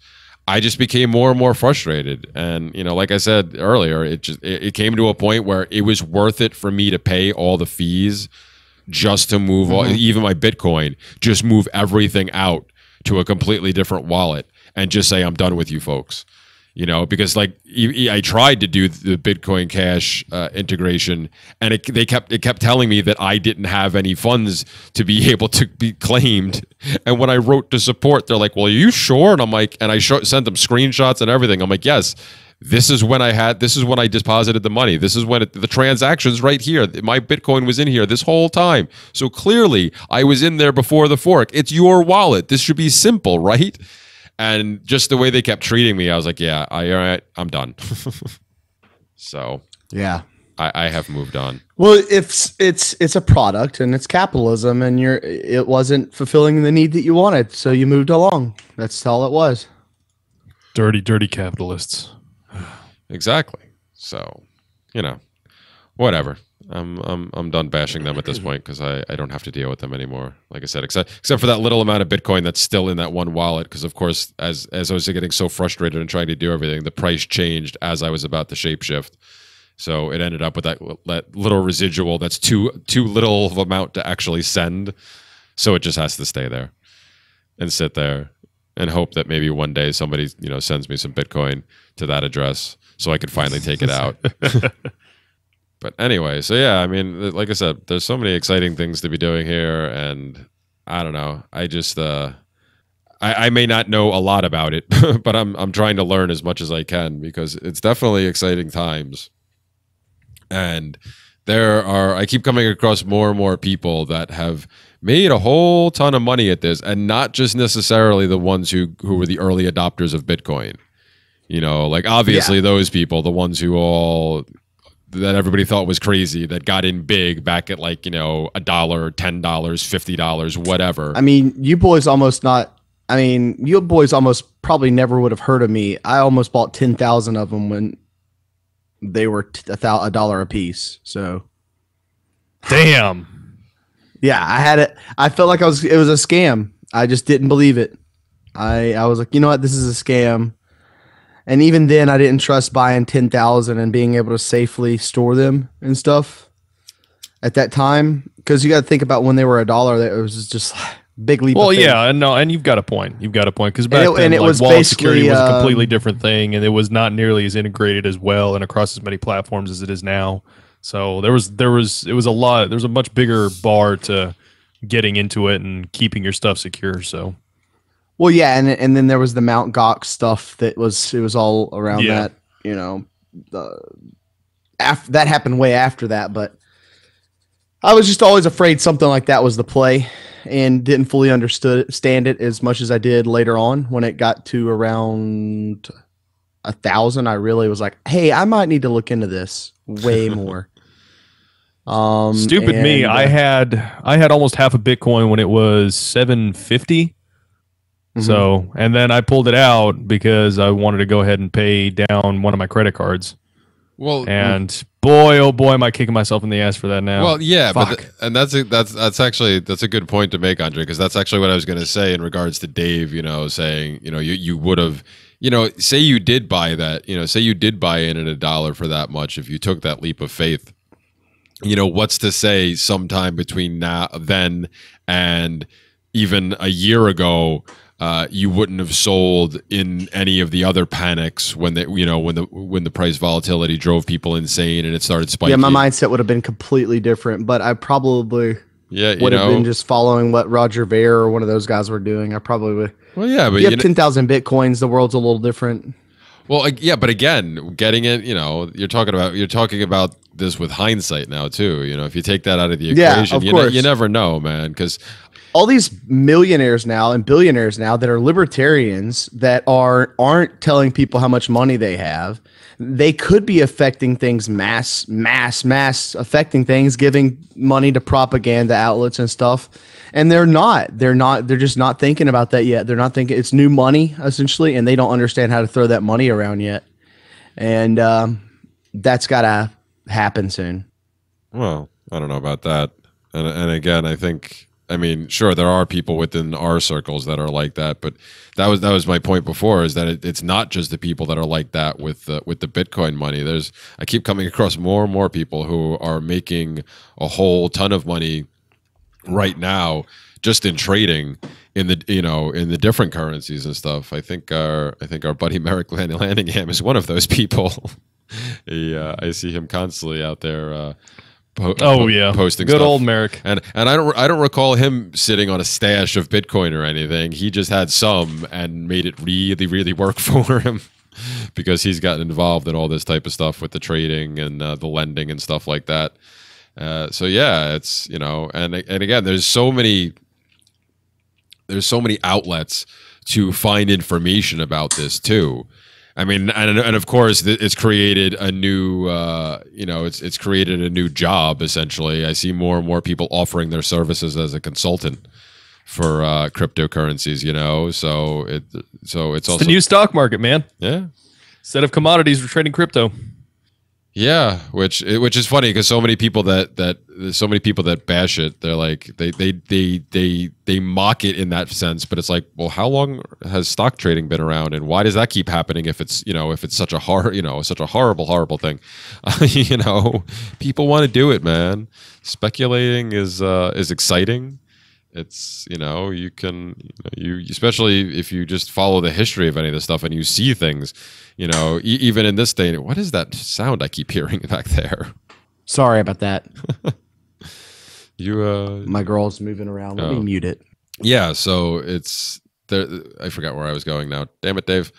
I just became more and more frustrated. And, you know, like I said earlier, it just it, it came to a point where it was worth it for me to pay all the fees just to move mm-hmm. all, even my Bitcoin, just move everything out to a completely different wallet and just say, I'm done with you folks. You know, because like I tried to do the Bitcoin Cash uh, integration, and it, they kept it kept telling me that I didn't have any funds to be able to be claimed. And when I wrote to support, they're like, "Well, are you sure?" And I'm like, and I show, sent them screenshots and everything. I'm like, "Yes, this is when I had. This is when I deposited the money. This is when it, the transactions right here. My Bitcoin was in here this whole time. So clearly, I was in there before the fork. It's your wallet. This should be simple, right?" And just the way they kept treating me, I was like, yeah, I, all right, I'm done. So yeah, I, I have moved on. Well, it's it's it's a product and it's capitalism, and you're it wasn't fulfilling the need that you wanted, so you moved along. That's all it was. Dirty, dirty capitalists. Exactly. So, you know, whatever. I'm I'm I'm done bashing them at this point because I, I don't have to deal with them anymore. Like I said, except except for that little amount of Bitcoin that's still in that one wallet. Because of course, as as I was getting so frustrated and trying to do everything, the price changed as I was about to shapeshift. So it ended up with that, that little residual that's too too little of amount to actually send. So it just has to stay there and sit there and hope that maybe one day somebody you know sends me some Bitcoin to that address so I can finally take it out. But anyway, so yeah, I mean, like I said, there's so many exciting things to be doing here, and I don't know. I just, uh, I, I may not know a lot about it, but I'm I'm trying to learn as much as I can because it's definitely exciting times. And there are, I keep coming across more and more people that have made a whole ton of money at this, and not just necessarily the ones who who were the early adopters of Bitcoin. You know, like obviously yeah. those people, the ones who all. that everybody thought was crazy that got in big back at like, you know, a dollar, ten dollars, fifty dollars, whatever. I mean, you boys almost not I mean, you boys almost probably never would have heard of me. I almost bought ten thousand of them when they were a thousand a dollar a piece. So damn. Yeah, I had it. I felt like I was it was a scam. I just didn't believe it. I, I was like, you know what, this is a scam. And even then, I didn't trust buying ten thousand and being able to safely store them and stuff at that time. Because you got to think about when they were a dollar, that it was just like a big leap. Well, yeah, no, and you've got a point. You've got a point. Because back and it, then, and it like, was wallet security was a completely um, different thing, and it was not nearly as integrated as well and across as many platforms as it is now. So there was, there was, it was a lot. There's a much bigger bar to getting into it and keeping your stuff secure. So. Well, yeah, and and then there was the Mount Gox stuff that was it was all around yeah. that, you know, the, after that happened way after that. But I was just always afraid something like that was the play, and didn't fully understand it as much as I did later on when it got to around a thousand. I really was like, hey, I might need to look into this way more. um, Stupid and, me! Uh, I had I had almost half a Bitcoin when it was seven fifty. So, and then I pulled it out because I wanted to go ahead and pay down one of my credit cards. Well, and boy, oh boy, am I kicking myself in the ass for that now. Well, yeah, Fuck. but th- and that's a, that's that's actually that's a good point to make, Andre, because that's actually what I was going to say in regards to Dave. You know, saying you know you you would have you know say you did buy that you know say you did buy in at a dollar for that much if you took that leap of faith. You know, what's to say sometime between now then and even a year ago. Uh, you wouldn't have sold in any of the other panics when they, you know, when the when the price volatility drove people insane and it started spiking. Yeah, my mindset would have been completely different, but I probably yeah, would know, have been just following what Roger Ver or one of those guys were doing. I probably would. Well, yeah, but you, you have know, ten thousand bitcoins. The world's a little different. Well, yeah, but again, getting it, you know, you're talking about you're talking about this with hindsight now too. You know, if you take that out of the equation, yeah, of you, course. Ne- you never know, man, because. All these millionaires now and billionaires now that are libertarians that are aren't telling people how much money they have, they could be affecting things mass, mass, mass affecting things, giving money to propaganda outlets and stuff. And they're not. They're not. They're just not thinking about that yet. They're not thinking it's new money essentially, and they don't understand how to throw that money around yet. And um, that's gotta happen soon. Well, I don't know about that. And and again, I think. I mean, sure, there are people within our circles that are like that, but that was that was my point before, is that it, it's not just the people that are like that with the, with the Bitcoin money. There's I keep coming across more and more people who are making a whole ton of money right now just in trading in the you know in the different currencies and stuff. I think our I think our buddy Merrick Landingham is one of those people. he, uh, I see him constantly out there. Uh, Po oh yeah, posting good stuff. Old Merrick, and and I don't I don't recall him sitting on a stash of Bitcoin or anything. He just had some and made it really really work for him, because he's gotten involved in all this type of stuff with the trading and uh, the lending and stuff like that. Uh, so yeah, it's you know, and and again, there's so many there's so many outlets to find information about this too. I mean, and and of course, it's created a new, uh, you know, it's it's created a new job essentially. I see more and more people offering their services as a consultant for uh, cryptocurrencies. You know, so it so it's, it's also the new stock market, man. Yeah. Instead of commodities, we're trading crypto. Yeah, which which is funny because so many people that that so many people that bash it, they're like they they they they they mock it in that sense. But it's like, well, how long has stock trading been around, and why does that keep happening if it's you know if it's such a hor you know such a horrible horrible thing? you know, people want to do it, man. Speculating is uh, is exciting. It's you know you can you, know, you especially if you just follow the history of any of this stuff and you see things, you know e even in this day. What is that sound I keep hearing back there? Sorry about that. you uh, my girl's moving around. Let uh, me mute it. Yeah, so it's there. I forgot where I was going now. Damn it, Dave.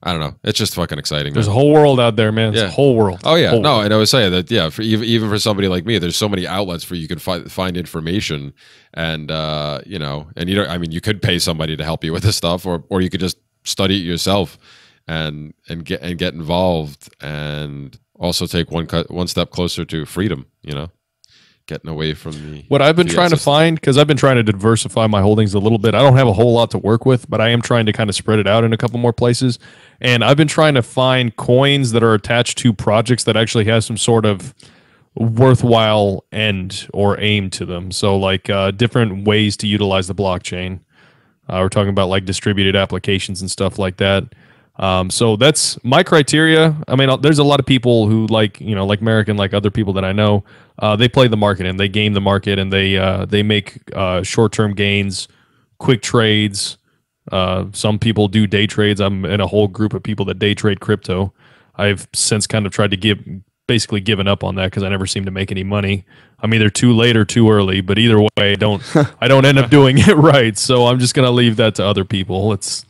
I don't know. It's just fucking exciting. There's man. a whole world out there, man. It's yeah. a whole world. Oh, yeah. Whole no, world. And I was saying that, yeah, for, even, even for somebody like me, there's so many outlets where you can fi find information. And, uh, you know, and you don't, I mean, you could pay somebody to help you with this stuff, or, or you could just study it yourself and, and, get, and get involved, and also take one, cut, one step closer to freedom, you know, getting away from the. What I've been trying to find, because I've been trying to diversify my holdings a little bit. I don't have a whole lot to work with, but I am trying to kind of spread it out in a couple more places. And I've been trying to find coins that are attached to projects that actually have some sort of worthwhile end or aim to them. So like uh, different ways to utilize the blockchain. Uh, we're talking about like distributed applications and stuff like that. Um, so that's my criteria. I mean, there's a lot of people who like, you know, like Merrick and like other people that I know, uh, they play the market and they game the market, and they, uh, they make uh, short-term gains, quick trades. Uh, some people do day trades. I'm in a whole group of people that day trade crypto. I've since kind of tried to give, basically given up on that, because I never seem to make any money. I'm either too late or too early, but either way, I don't, I don't end up doing it right. So I'm just going to leave that to other people. It's,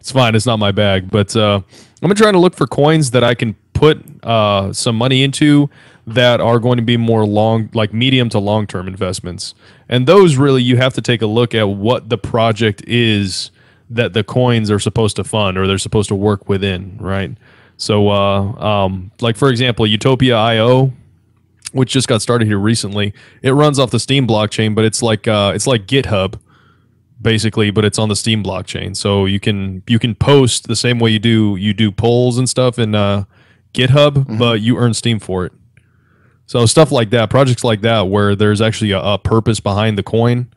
it's fine. It's not my bag, but, uh, I'm trying to look for coins that I can put, uh, some money into that are going to be more long, like medium to long-term investments. And those really, you have to take a look at what the project is that the coins are supposed to fund, or they're supposed to work within, right? So, uh, um, like, for example, Utopia dot i o, which just got started here recently, it runs off the Steam blockchain, but it's like uh, it's like GitHub, basically, but it's on the Steam blockchain. So you can you can post the same way you do you do polls and stuff in uh, GitHub, mm-hmm. but you earn Steam for it. So stuff like that, projects like that, where there's actually a, a purpose behind the coin.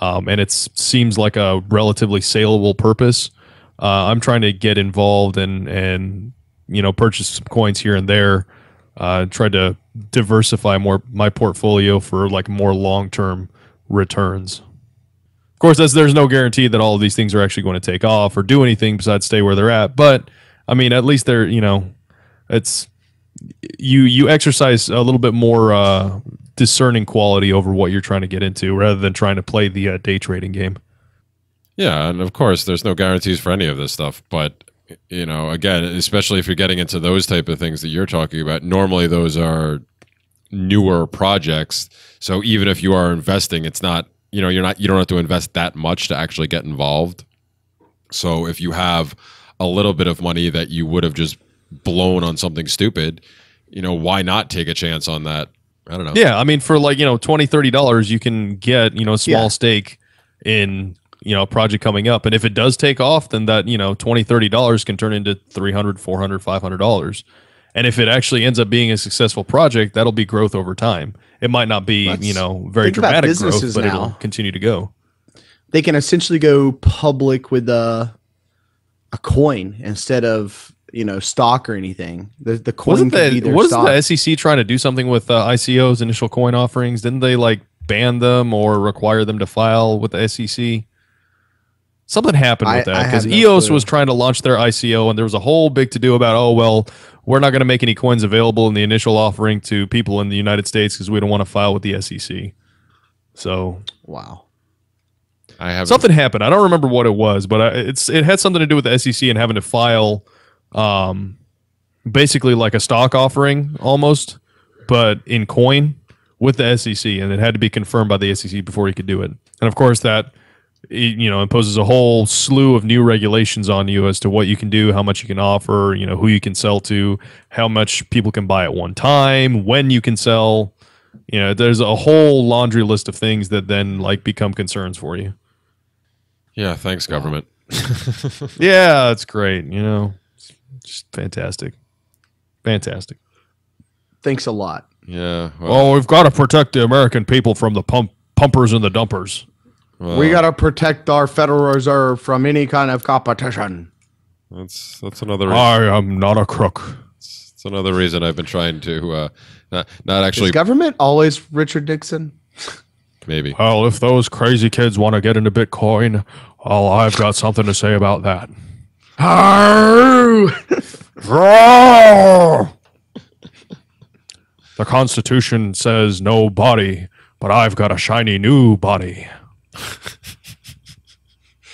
Um, and it seems like a relatively saleable purpose. Uh, I'm trying to get involved and, and you know, purchase some coins here and there. Uh, try to diversify more my portfolio for like more long-term returns. Of course, that's, there's no guarantee that all of these things are actually going to take off or do anything besides stay where they're at. But I mean, at least they're, you know, it's you you exercise a little bit more. Uh, discerning quality over what you're trying to get into, rather than trying to play the uh, day trading game. Yeah, and of course there's no guarantees for any of this stuff, but you know, again, especially if you're getting into those type of things that you're talking about, normally those are newer projects. So even if you are investing, it's not, you know, you're not you don't have to invest that much to actually get involved. So if you have a little bit of money that you would have just blown on something stupid, you know, why not take a chance on that? I don't know. Yeah, I mean, for like, you know, twenty, thirty dollars, you can get, you know, a small yeah. stake in, you know, a project coming up. And if it does take off, then that, you know, twenty, thirty dollars can turn into three hundred, four hundred, five hundred dollars. And if it actually ends up being a successful project, that'll be growth over time. It might not be, Let's you know, very dramatic growth, but now. it'll continue to go. They can essentially go public with a, a coin instead of, you know, stock or anything. The, the coin wasn't can that, be their wasn't stock. Wasn't the S E C trying to do something with uh, I C Os, initial coin offerings? Didn't they, like, ban them or require them to file with the S E C? Something happened with I, that because no E O S clue. was trying to launch their I C O, and there was a whole big to do about, oh, well, we're not going to make any coins available in the initial offering to people in the United States because we don't want to file with the S E C. So, wow. I haven't. Something happened. I don't remember what it was, but I, it's it had something to do with the S E C and having to file um, basically like a stock offering almost, but in coin with the S E C, and it had to be confirmed by the S E C before he could do it. And, of course, that... It, you know, imposes a whole slew of new regulations on you as to what you can do, how much you can offer, you know, who you can sell to, how much people can buy at one time, when you can sell. You know, there's a whole laundry list of things that then like become concerns for you. Yeah, thanks, government. Yeah, it's great. You know, it's just fantastic, fantastic. Thanks a lot. Yeah. Well, oh, we've got to protect the American people from the pump pumpers and the dumpers. Well, we got to protect our Federal Reserve from any kind of competition. That's that's another reason. I am not a crook. It's, it's another reason I've been trying to uh, not, not actually... Is government always Richard Nixon? Maybe. Well, if those crazy kids want to get into Bitcoin, well, I've got something to say about that. The Constitution says no body, but I've got a shiny new body.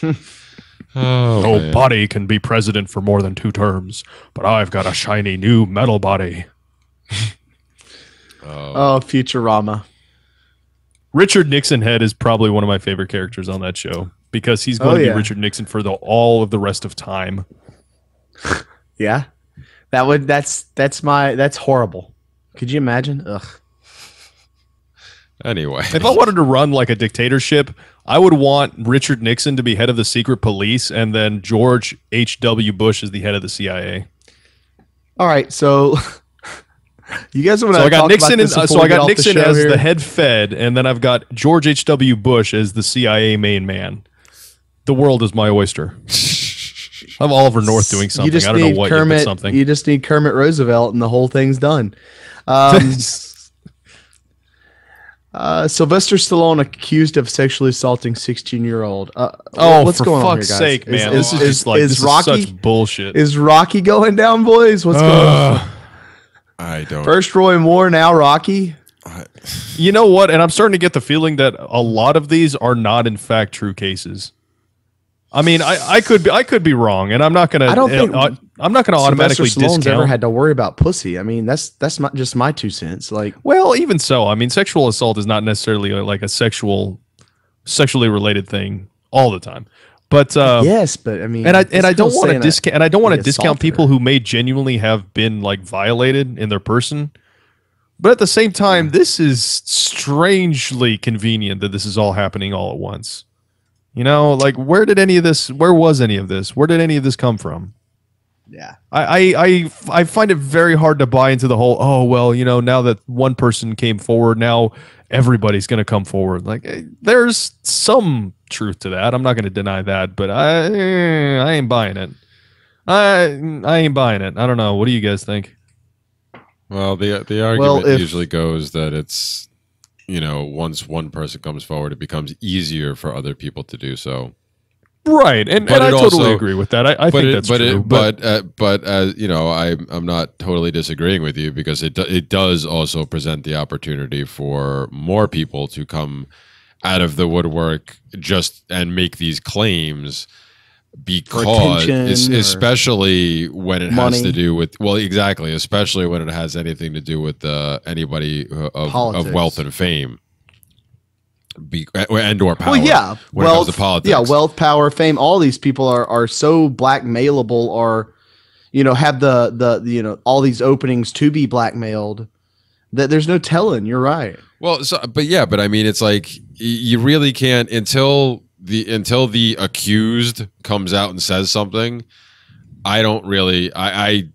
oh, Nobody man. can be president for more than two terms, but I've got a shiny new metal body. oh. oh, Futurama. Richard Nixon Head is probably one of my favorite characters on that show because he's going oh, to be yeah. Richard Nixon for the all of the rest of time. yeah, that would that's that's my that's horrible. Could you imagine? Ugh. Anyway, if I wanted to run like a dictatorship, I would want Richard Nixon to be head of the secret police and then George H W Bush is the head of the C I A. All right. So you guys want to so talk Nixon about this and, So I got Nixon the as here. the head Fed, and then I've got George H W Bush as the C I A main man. The world is my oyster. I'm Oliver North doing something. I don't know what Kermit, you something. You just need Kermit Roosevelt and the whole thing's done. Um Uh, Sylvester Stallone accused of sexually assaulting sixteen-year-old. Uh, oh, what's for going fuck's on here, guys? sake, man! Is, is, this is, is, like, is this Rocky is such bullshit? Is Rocky going down, boys? What's uh, going on? I don't. First Roy Moore, now Rocky. I, you know what? And I'm starting to get the feeling that a lot of these are not, in fact, true cases. I mean, I, I could be I could be wrong, and I'm not gonna. I don't uh, think uh, I'm not gonna automatically discount. Sylvester Stallone's ever had to worry about pussy. I mean, that's that's not just my two cents. Like, well, even so, I mean, sexual assault is not necessarily like a sexual, sexually related thing all the time. But uh, yes, but I mean, and I and I don't want to discount and I don't want to discount people who may genuinely have been like violated in their person. But at the same time, this is strangely convenient that this is all happening all at once. You know, like, where did any of this, where was any of this? Where did any of this come from? Yeah. I, I, I, I find it very hard to buy into the whole, oh, well, you know, now that one person came forward, now everybody's going to come forward. Like, there's some truth to that. I'm not going to deny that, but I I ain't buying it. I I ain't buying it. I don't know. What do you guys think? Well, the, the argument well, if, usually goes that it's, you know, once one person comes forward, it becomes easier for other people to do so. Right, and, and I also, totally agree with that. I, I think it, that's but true. It, but but, uh, but uh, you know, I, I'm not totally disagreeing with you because it, do, it does also present the opportunity for more people to come out of the woodwork just and make these claims because, es especially when it money. has to do with, well, exactly, especially when it has anything to do with uh, anybody of, of wealth and fame. Be, and or power. Well, yeah, when wealth, it comes to politics. Yeah, wealth, power, fame. All these people are are so blackmailable, or you know, have the, the the you know all these openings to be blackmailed that there's no telling. You're right. Well, so but yeah, but I mean, it's like you really can't until the until the accused comes out and says something. I don't really. I I,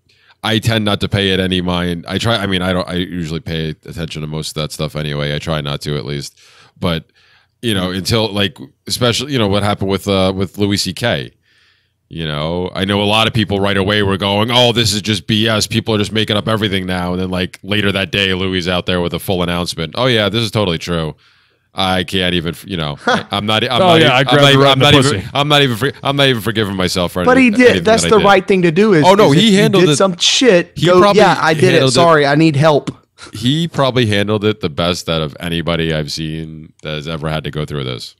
I tend not to pay it any mind. I try. I mean, I don't. I usually pay attention to most of that stuff anyway. I try not to, at least. But you know, until like, especially you know what happened with uh, with Louis C K. You know, I know a lot of people right away were going, "Oh, this is just B S. People are just making up everything now." And then like later that day, Louis out there with a full announcement. Oh yeah, this is totally true. I can't even, you know, I'm not, I'm oh, not, yeah, even, I I'm, not even, I'm not even, I'm not even, I'm not even forgiving myself for anything. But he did. That's that the did. right thing to do is, oh no, is he handled did it, some shit. He go, probably yeah, I did it. Sorry. It. I need help. He probably handled it the best out of anybody I've seen that has ever had to go through this,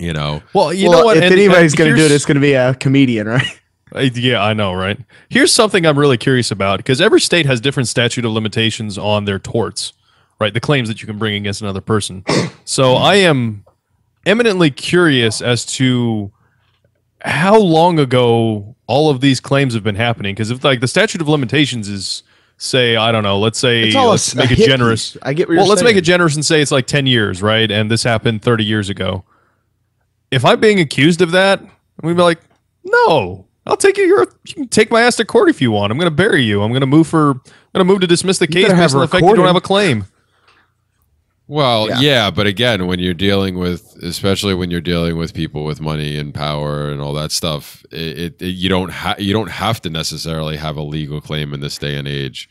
you know? Well, you well, know what? If and, anybody's going to do it, it's going to be a comedian, right? Yeah, I know, right? Here's something I'm really curious about, because every state has different statute of limitations on their torts. Right, the claims that you can bring against another person. So I am eminently curious as to how long ago all of these claims have been happening. Because if like the statute of limitations is, say, I don't know, let's say let's a, make a it generous. I get what you're well, saying. Let's make it generous and say it's like ten years, right? And this happened thirty years ago. If I'm being accused of that, we'd be like, no. I'll take you. Your, you can take my ass to court if you want. I'm going to bury you. I'm going to move for. I'm going to move to dismiss the you case based on the fact you don't have a claim. Well, yeah. yeah, but again, when you're dealing with, especially when you're dealing with people with money and power and all that stuff, it, it you don't have you don't have to necessarily have a legal claim in this day and age.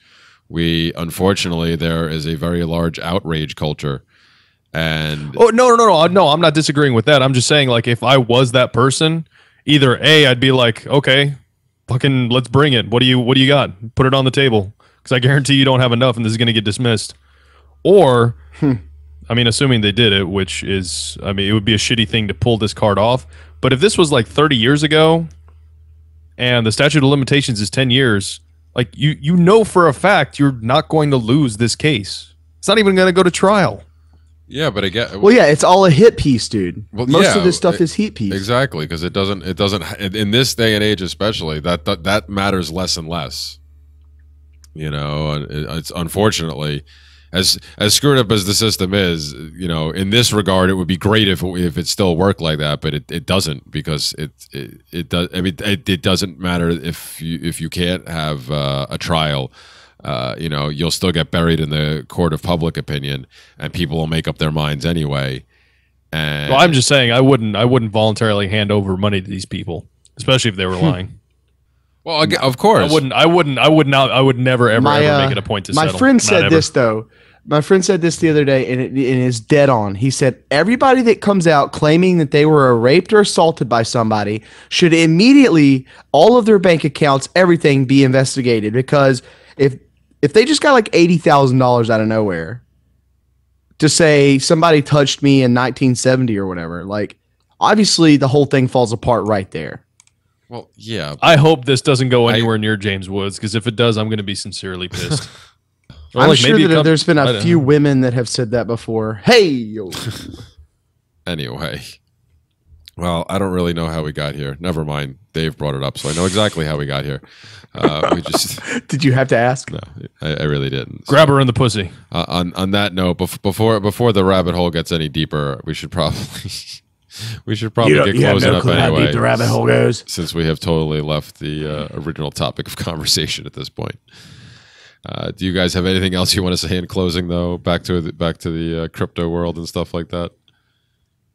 We unfortunately there is a very large outrage culture, and oh no no no no I'm not disagreeing with that. I'm just saying, like, if I was that person, either A, I'd be like, okay, fucking let's bring it. What do you what do you got? Put it on the table, because I guarantee you don't have enough, and this is going to get dismissed. Or hmm. I mean, assuming they did it, which is, I mean, it would be a shitty thing to pull this card off. But if this was like thirty years ago and the statute of limitations is ten years, like you, you know for a fact you're not going to lose this case. It's not even going to go to trial. Yeah, but again, well, yeah, it's all a hit piece, dude. Well, most yeah, of this stuff it, is hit piece. Exactly, because it doesn't, it doesn't, in this day and age especially, that that, that matters less and less. You know, it's unfortunately. As as screwed up as the system is, you know, in this regard, it would be great if if it still worked like that, but it, it doesn't, because it it, it does. I mean, it, it doesn't matter if you if you can't have uh, a trial, uh, you know, you'll still get buried in the court of public opinion, and people will make up their minds anyway. And well, I'm just saying, I wouldn't I wouldn't voluntarily hand over money to these people, especially if they were lying. Well, of course, I wouldn't. I wouldn't. I would not. I would never ever, my, ever make it a point to. Uh, my settle. friend not said ever. this though. My friend said this the other day, and it, it is dead on. He said everybody that comes out claiming that they were raped or assaulted by somebody should immediately, all of their bank accounts, everything, be investigated, because if if they just got like eighty thousand dollars out of nowhere to say somebody touched me in nineteen seventy or whatever, like obviously the whole thing falls apart right there. Well, yeah. I hope this doesn't go anywhere I, near James Woods, because if it does, I'm going to be sincerely pissed. Well, I'm like, sure maybe that there's been a few know. women that have said that before. Hey, yo. Anyway. Well, I don't really know how we got here. Never mind. Dave brought it up, so I know exactly how we got here. Uh, we just Did you have to ask? No, I, I really didn't. So, grab her in the pussy. Uh, on on that note, bef before before the rabbit hole gets any deeper, we should probably. We should probably get close enough anyway, the rabbit hole goes, since we have totally left the uh, original topic of conversation at this point. Uh, do you guys have anything else you want to say in closing, though? Back to the, back to the uh, crypto world and stuff like that.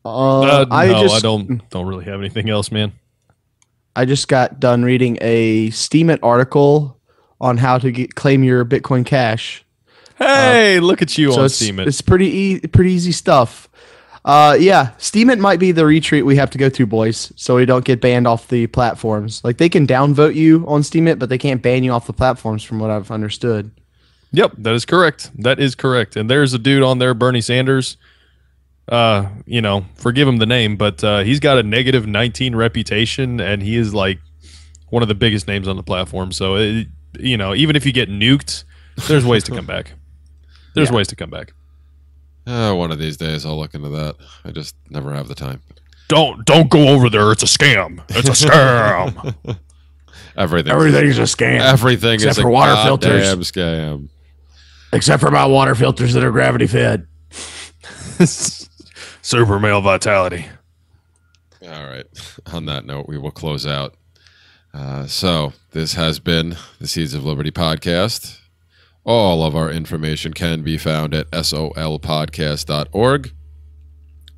Uh, uh, no, I, just, I don't don't really have anything else, man. I just got done reading a Steemit article on how to get, claim your Bitcoin Cash. Hey, uh, look at you so on it's, Steemit. It's pretty e pretty easy stuff. Uh, yeah, Steemit might be the retreat we have to go through, boys, so we don't get banned off the platforms. Like, they can downvote you on Steemit, but they can't ban you off the platforms, from what I've understood. Yep, that is correct. That is correct. And there's a dude on there, Bernie Sanders. Uh, you know, forgive him the name, but uh, he's got a negative nineteen reputation, and he is, like, one of the biggest names on the platform. So, it, you know, even if you get nuked, there's ways to come back. There's yeah. ways to come back. Uh, one of these days I'll look into that. I just never have the time. Don't don't go over there. It's a scam. It's a scam. Everything. Everything's a scam. Everything except is for a water filters. Scam. Except for my water filters that are gravity fed. Super male vitality. All right. On that note, we will close out. Uh, so this has been the Seeds of Liberty podcast. All of our information can be found at S O L podcast dot org.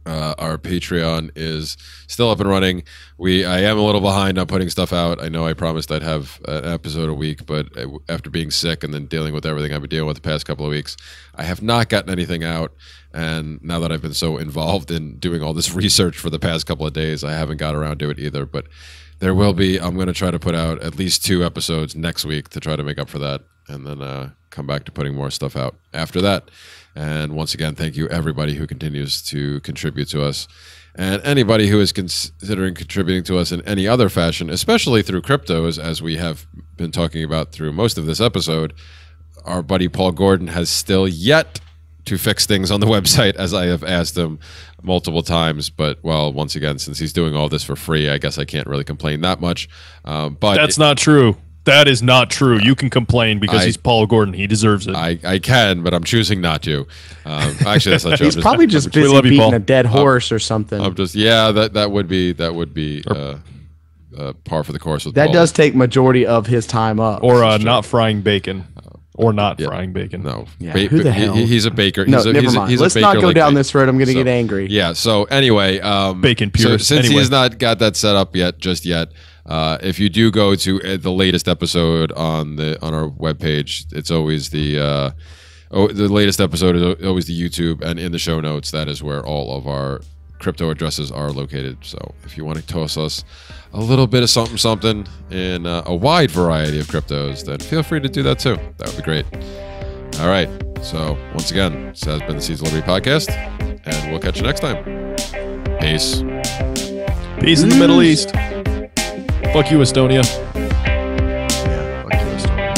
Uh, our Patreon is still up and running. We I am a little behind on putting stuff out. I know I promised I'd have an episode a week, but after being sick and then dealing with everything I've been dealing with the past couple of weeks, I have not gotten anything out. And now that I've been so involved in doing all this research for the past couple of days, I haven't got around to it either. But there will be. I'm going to try to put out at least two episodes next week to try to make up for that, and then uh, come back to putting more stuff out after that. And once again, thank you everybody who continues to contribute to us, and anybody who is considering contributing to us in any other fashion, especially through cryptos, as we have been talking about through most of this episode. Our buddy Paul Gordon has still yet to fix things on the website, as I have asked him multiple times. But, well, once again, since he's doing all this for free, I guess I can't really complain that much. Um, but That's not true. That is not true. You can complain because I, he's Paul Gordon. He deserves it. I, I can, but I'm choosing not to. Um, actually, that's not true. He's just, probably just, just busy you, beating Paul. a dead horse I'm, or something. I'm just yeah. That that would be that would be uh, uh, par for the course with that Paul. Does take majority of his time up. Or uh, not frying bacon. Or not yeah. frying bacon. No. Yeah. Ba Who the hell? He, he's a baker. No, he's a, never he's mind. A, he's Let's a baker not go like down me. this road. I'm going to so, get angry. Yeah. So anyway, um, bacon purist. So, since anyway. he's not got that set up yet, just yet. Uh, if you do go to uh, the latest episode on the on our webpage, it's always the uh, oh, the latest episode is always the YouTube, and in the show notes, that is where all of our crypto addresses are located. So if you want to toss us a little bit of something something in uh, a wide variety of cryptos, then feel free to do that too. That would be great. All right. So once again, this has been the Seeds of Liberty podcast, and we'll catch you next time. Peace. Peace in the Middle East. Fuck you, Estonia. Yeah, fuck you, Estonia.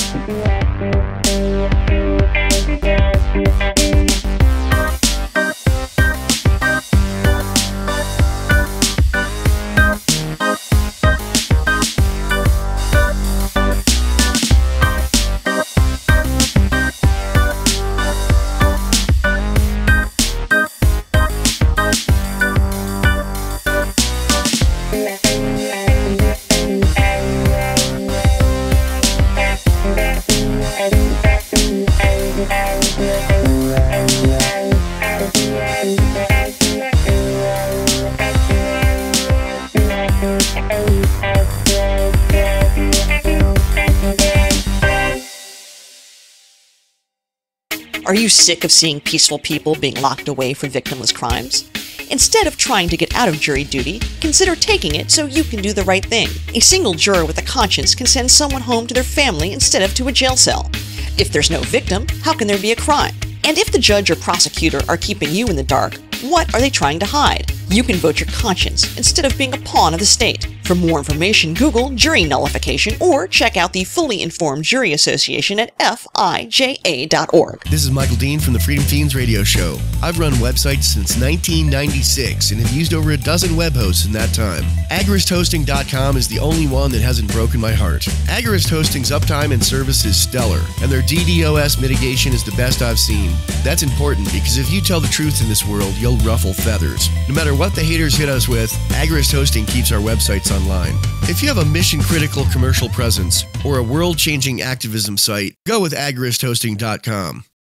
Are you sick of seeing peaceful people being locked away for victimless crimes? Instead of trying to get out of jury duty, consider taking it so you can do the right thing. A single juror with a conscience can send someone home to their family instead of to a jail cell. If there's no victim, how can there be a crime? And if the judge or prosecutor are keeping you in the dark, what are they trying to hide? You can vote your conscience instead of being a pawn of the state. For more information, Google jury nullification or check out the Fully Informed Jury Association at F I J A dot org. This is Michael Dean from the Freedom Fiends radio show. I've run websites since nineteen ninety-six and have used over a dozen web hosts in that time. agorist hosting dot com is the only one that hasn't broken my heart. Agorist Hosting's uptime and service is stellar, and their D DoS mitigation is the best I've seen. That's important because if you tell the truth in this world, you'll ruffle feathers. No matter what the haters hit us with, Agorist Hosting keeps our websites online. If you have a mission-critical commercial presence or a world-changing activism site, go with agorist hosting dot com.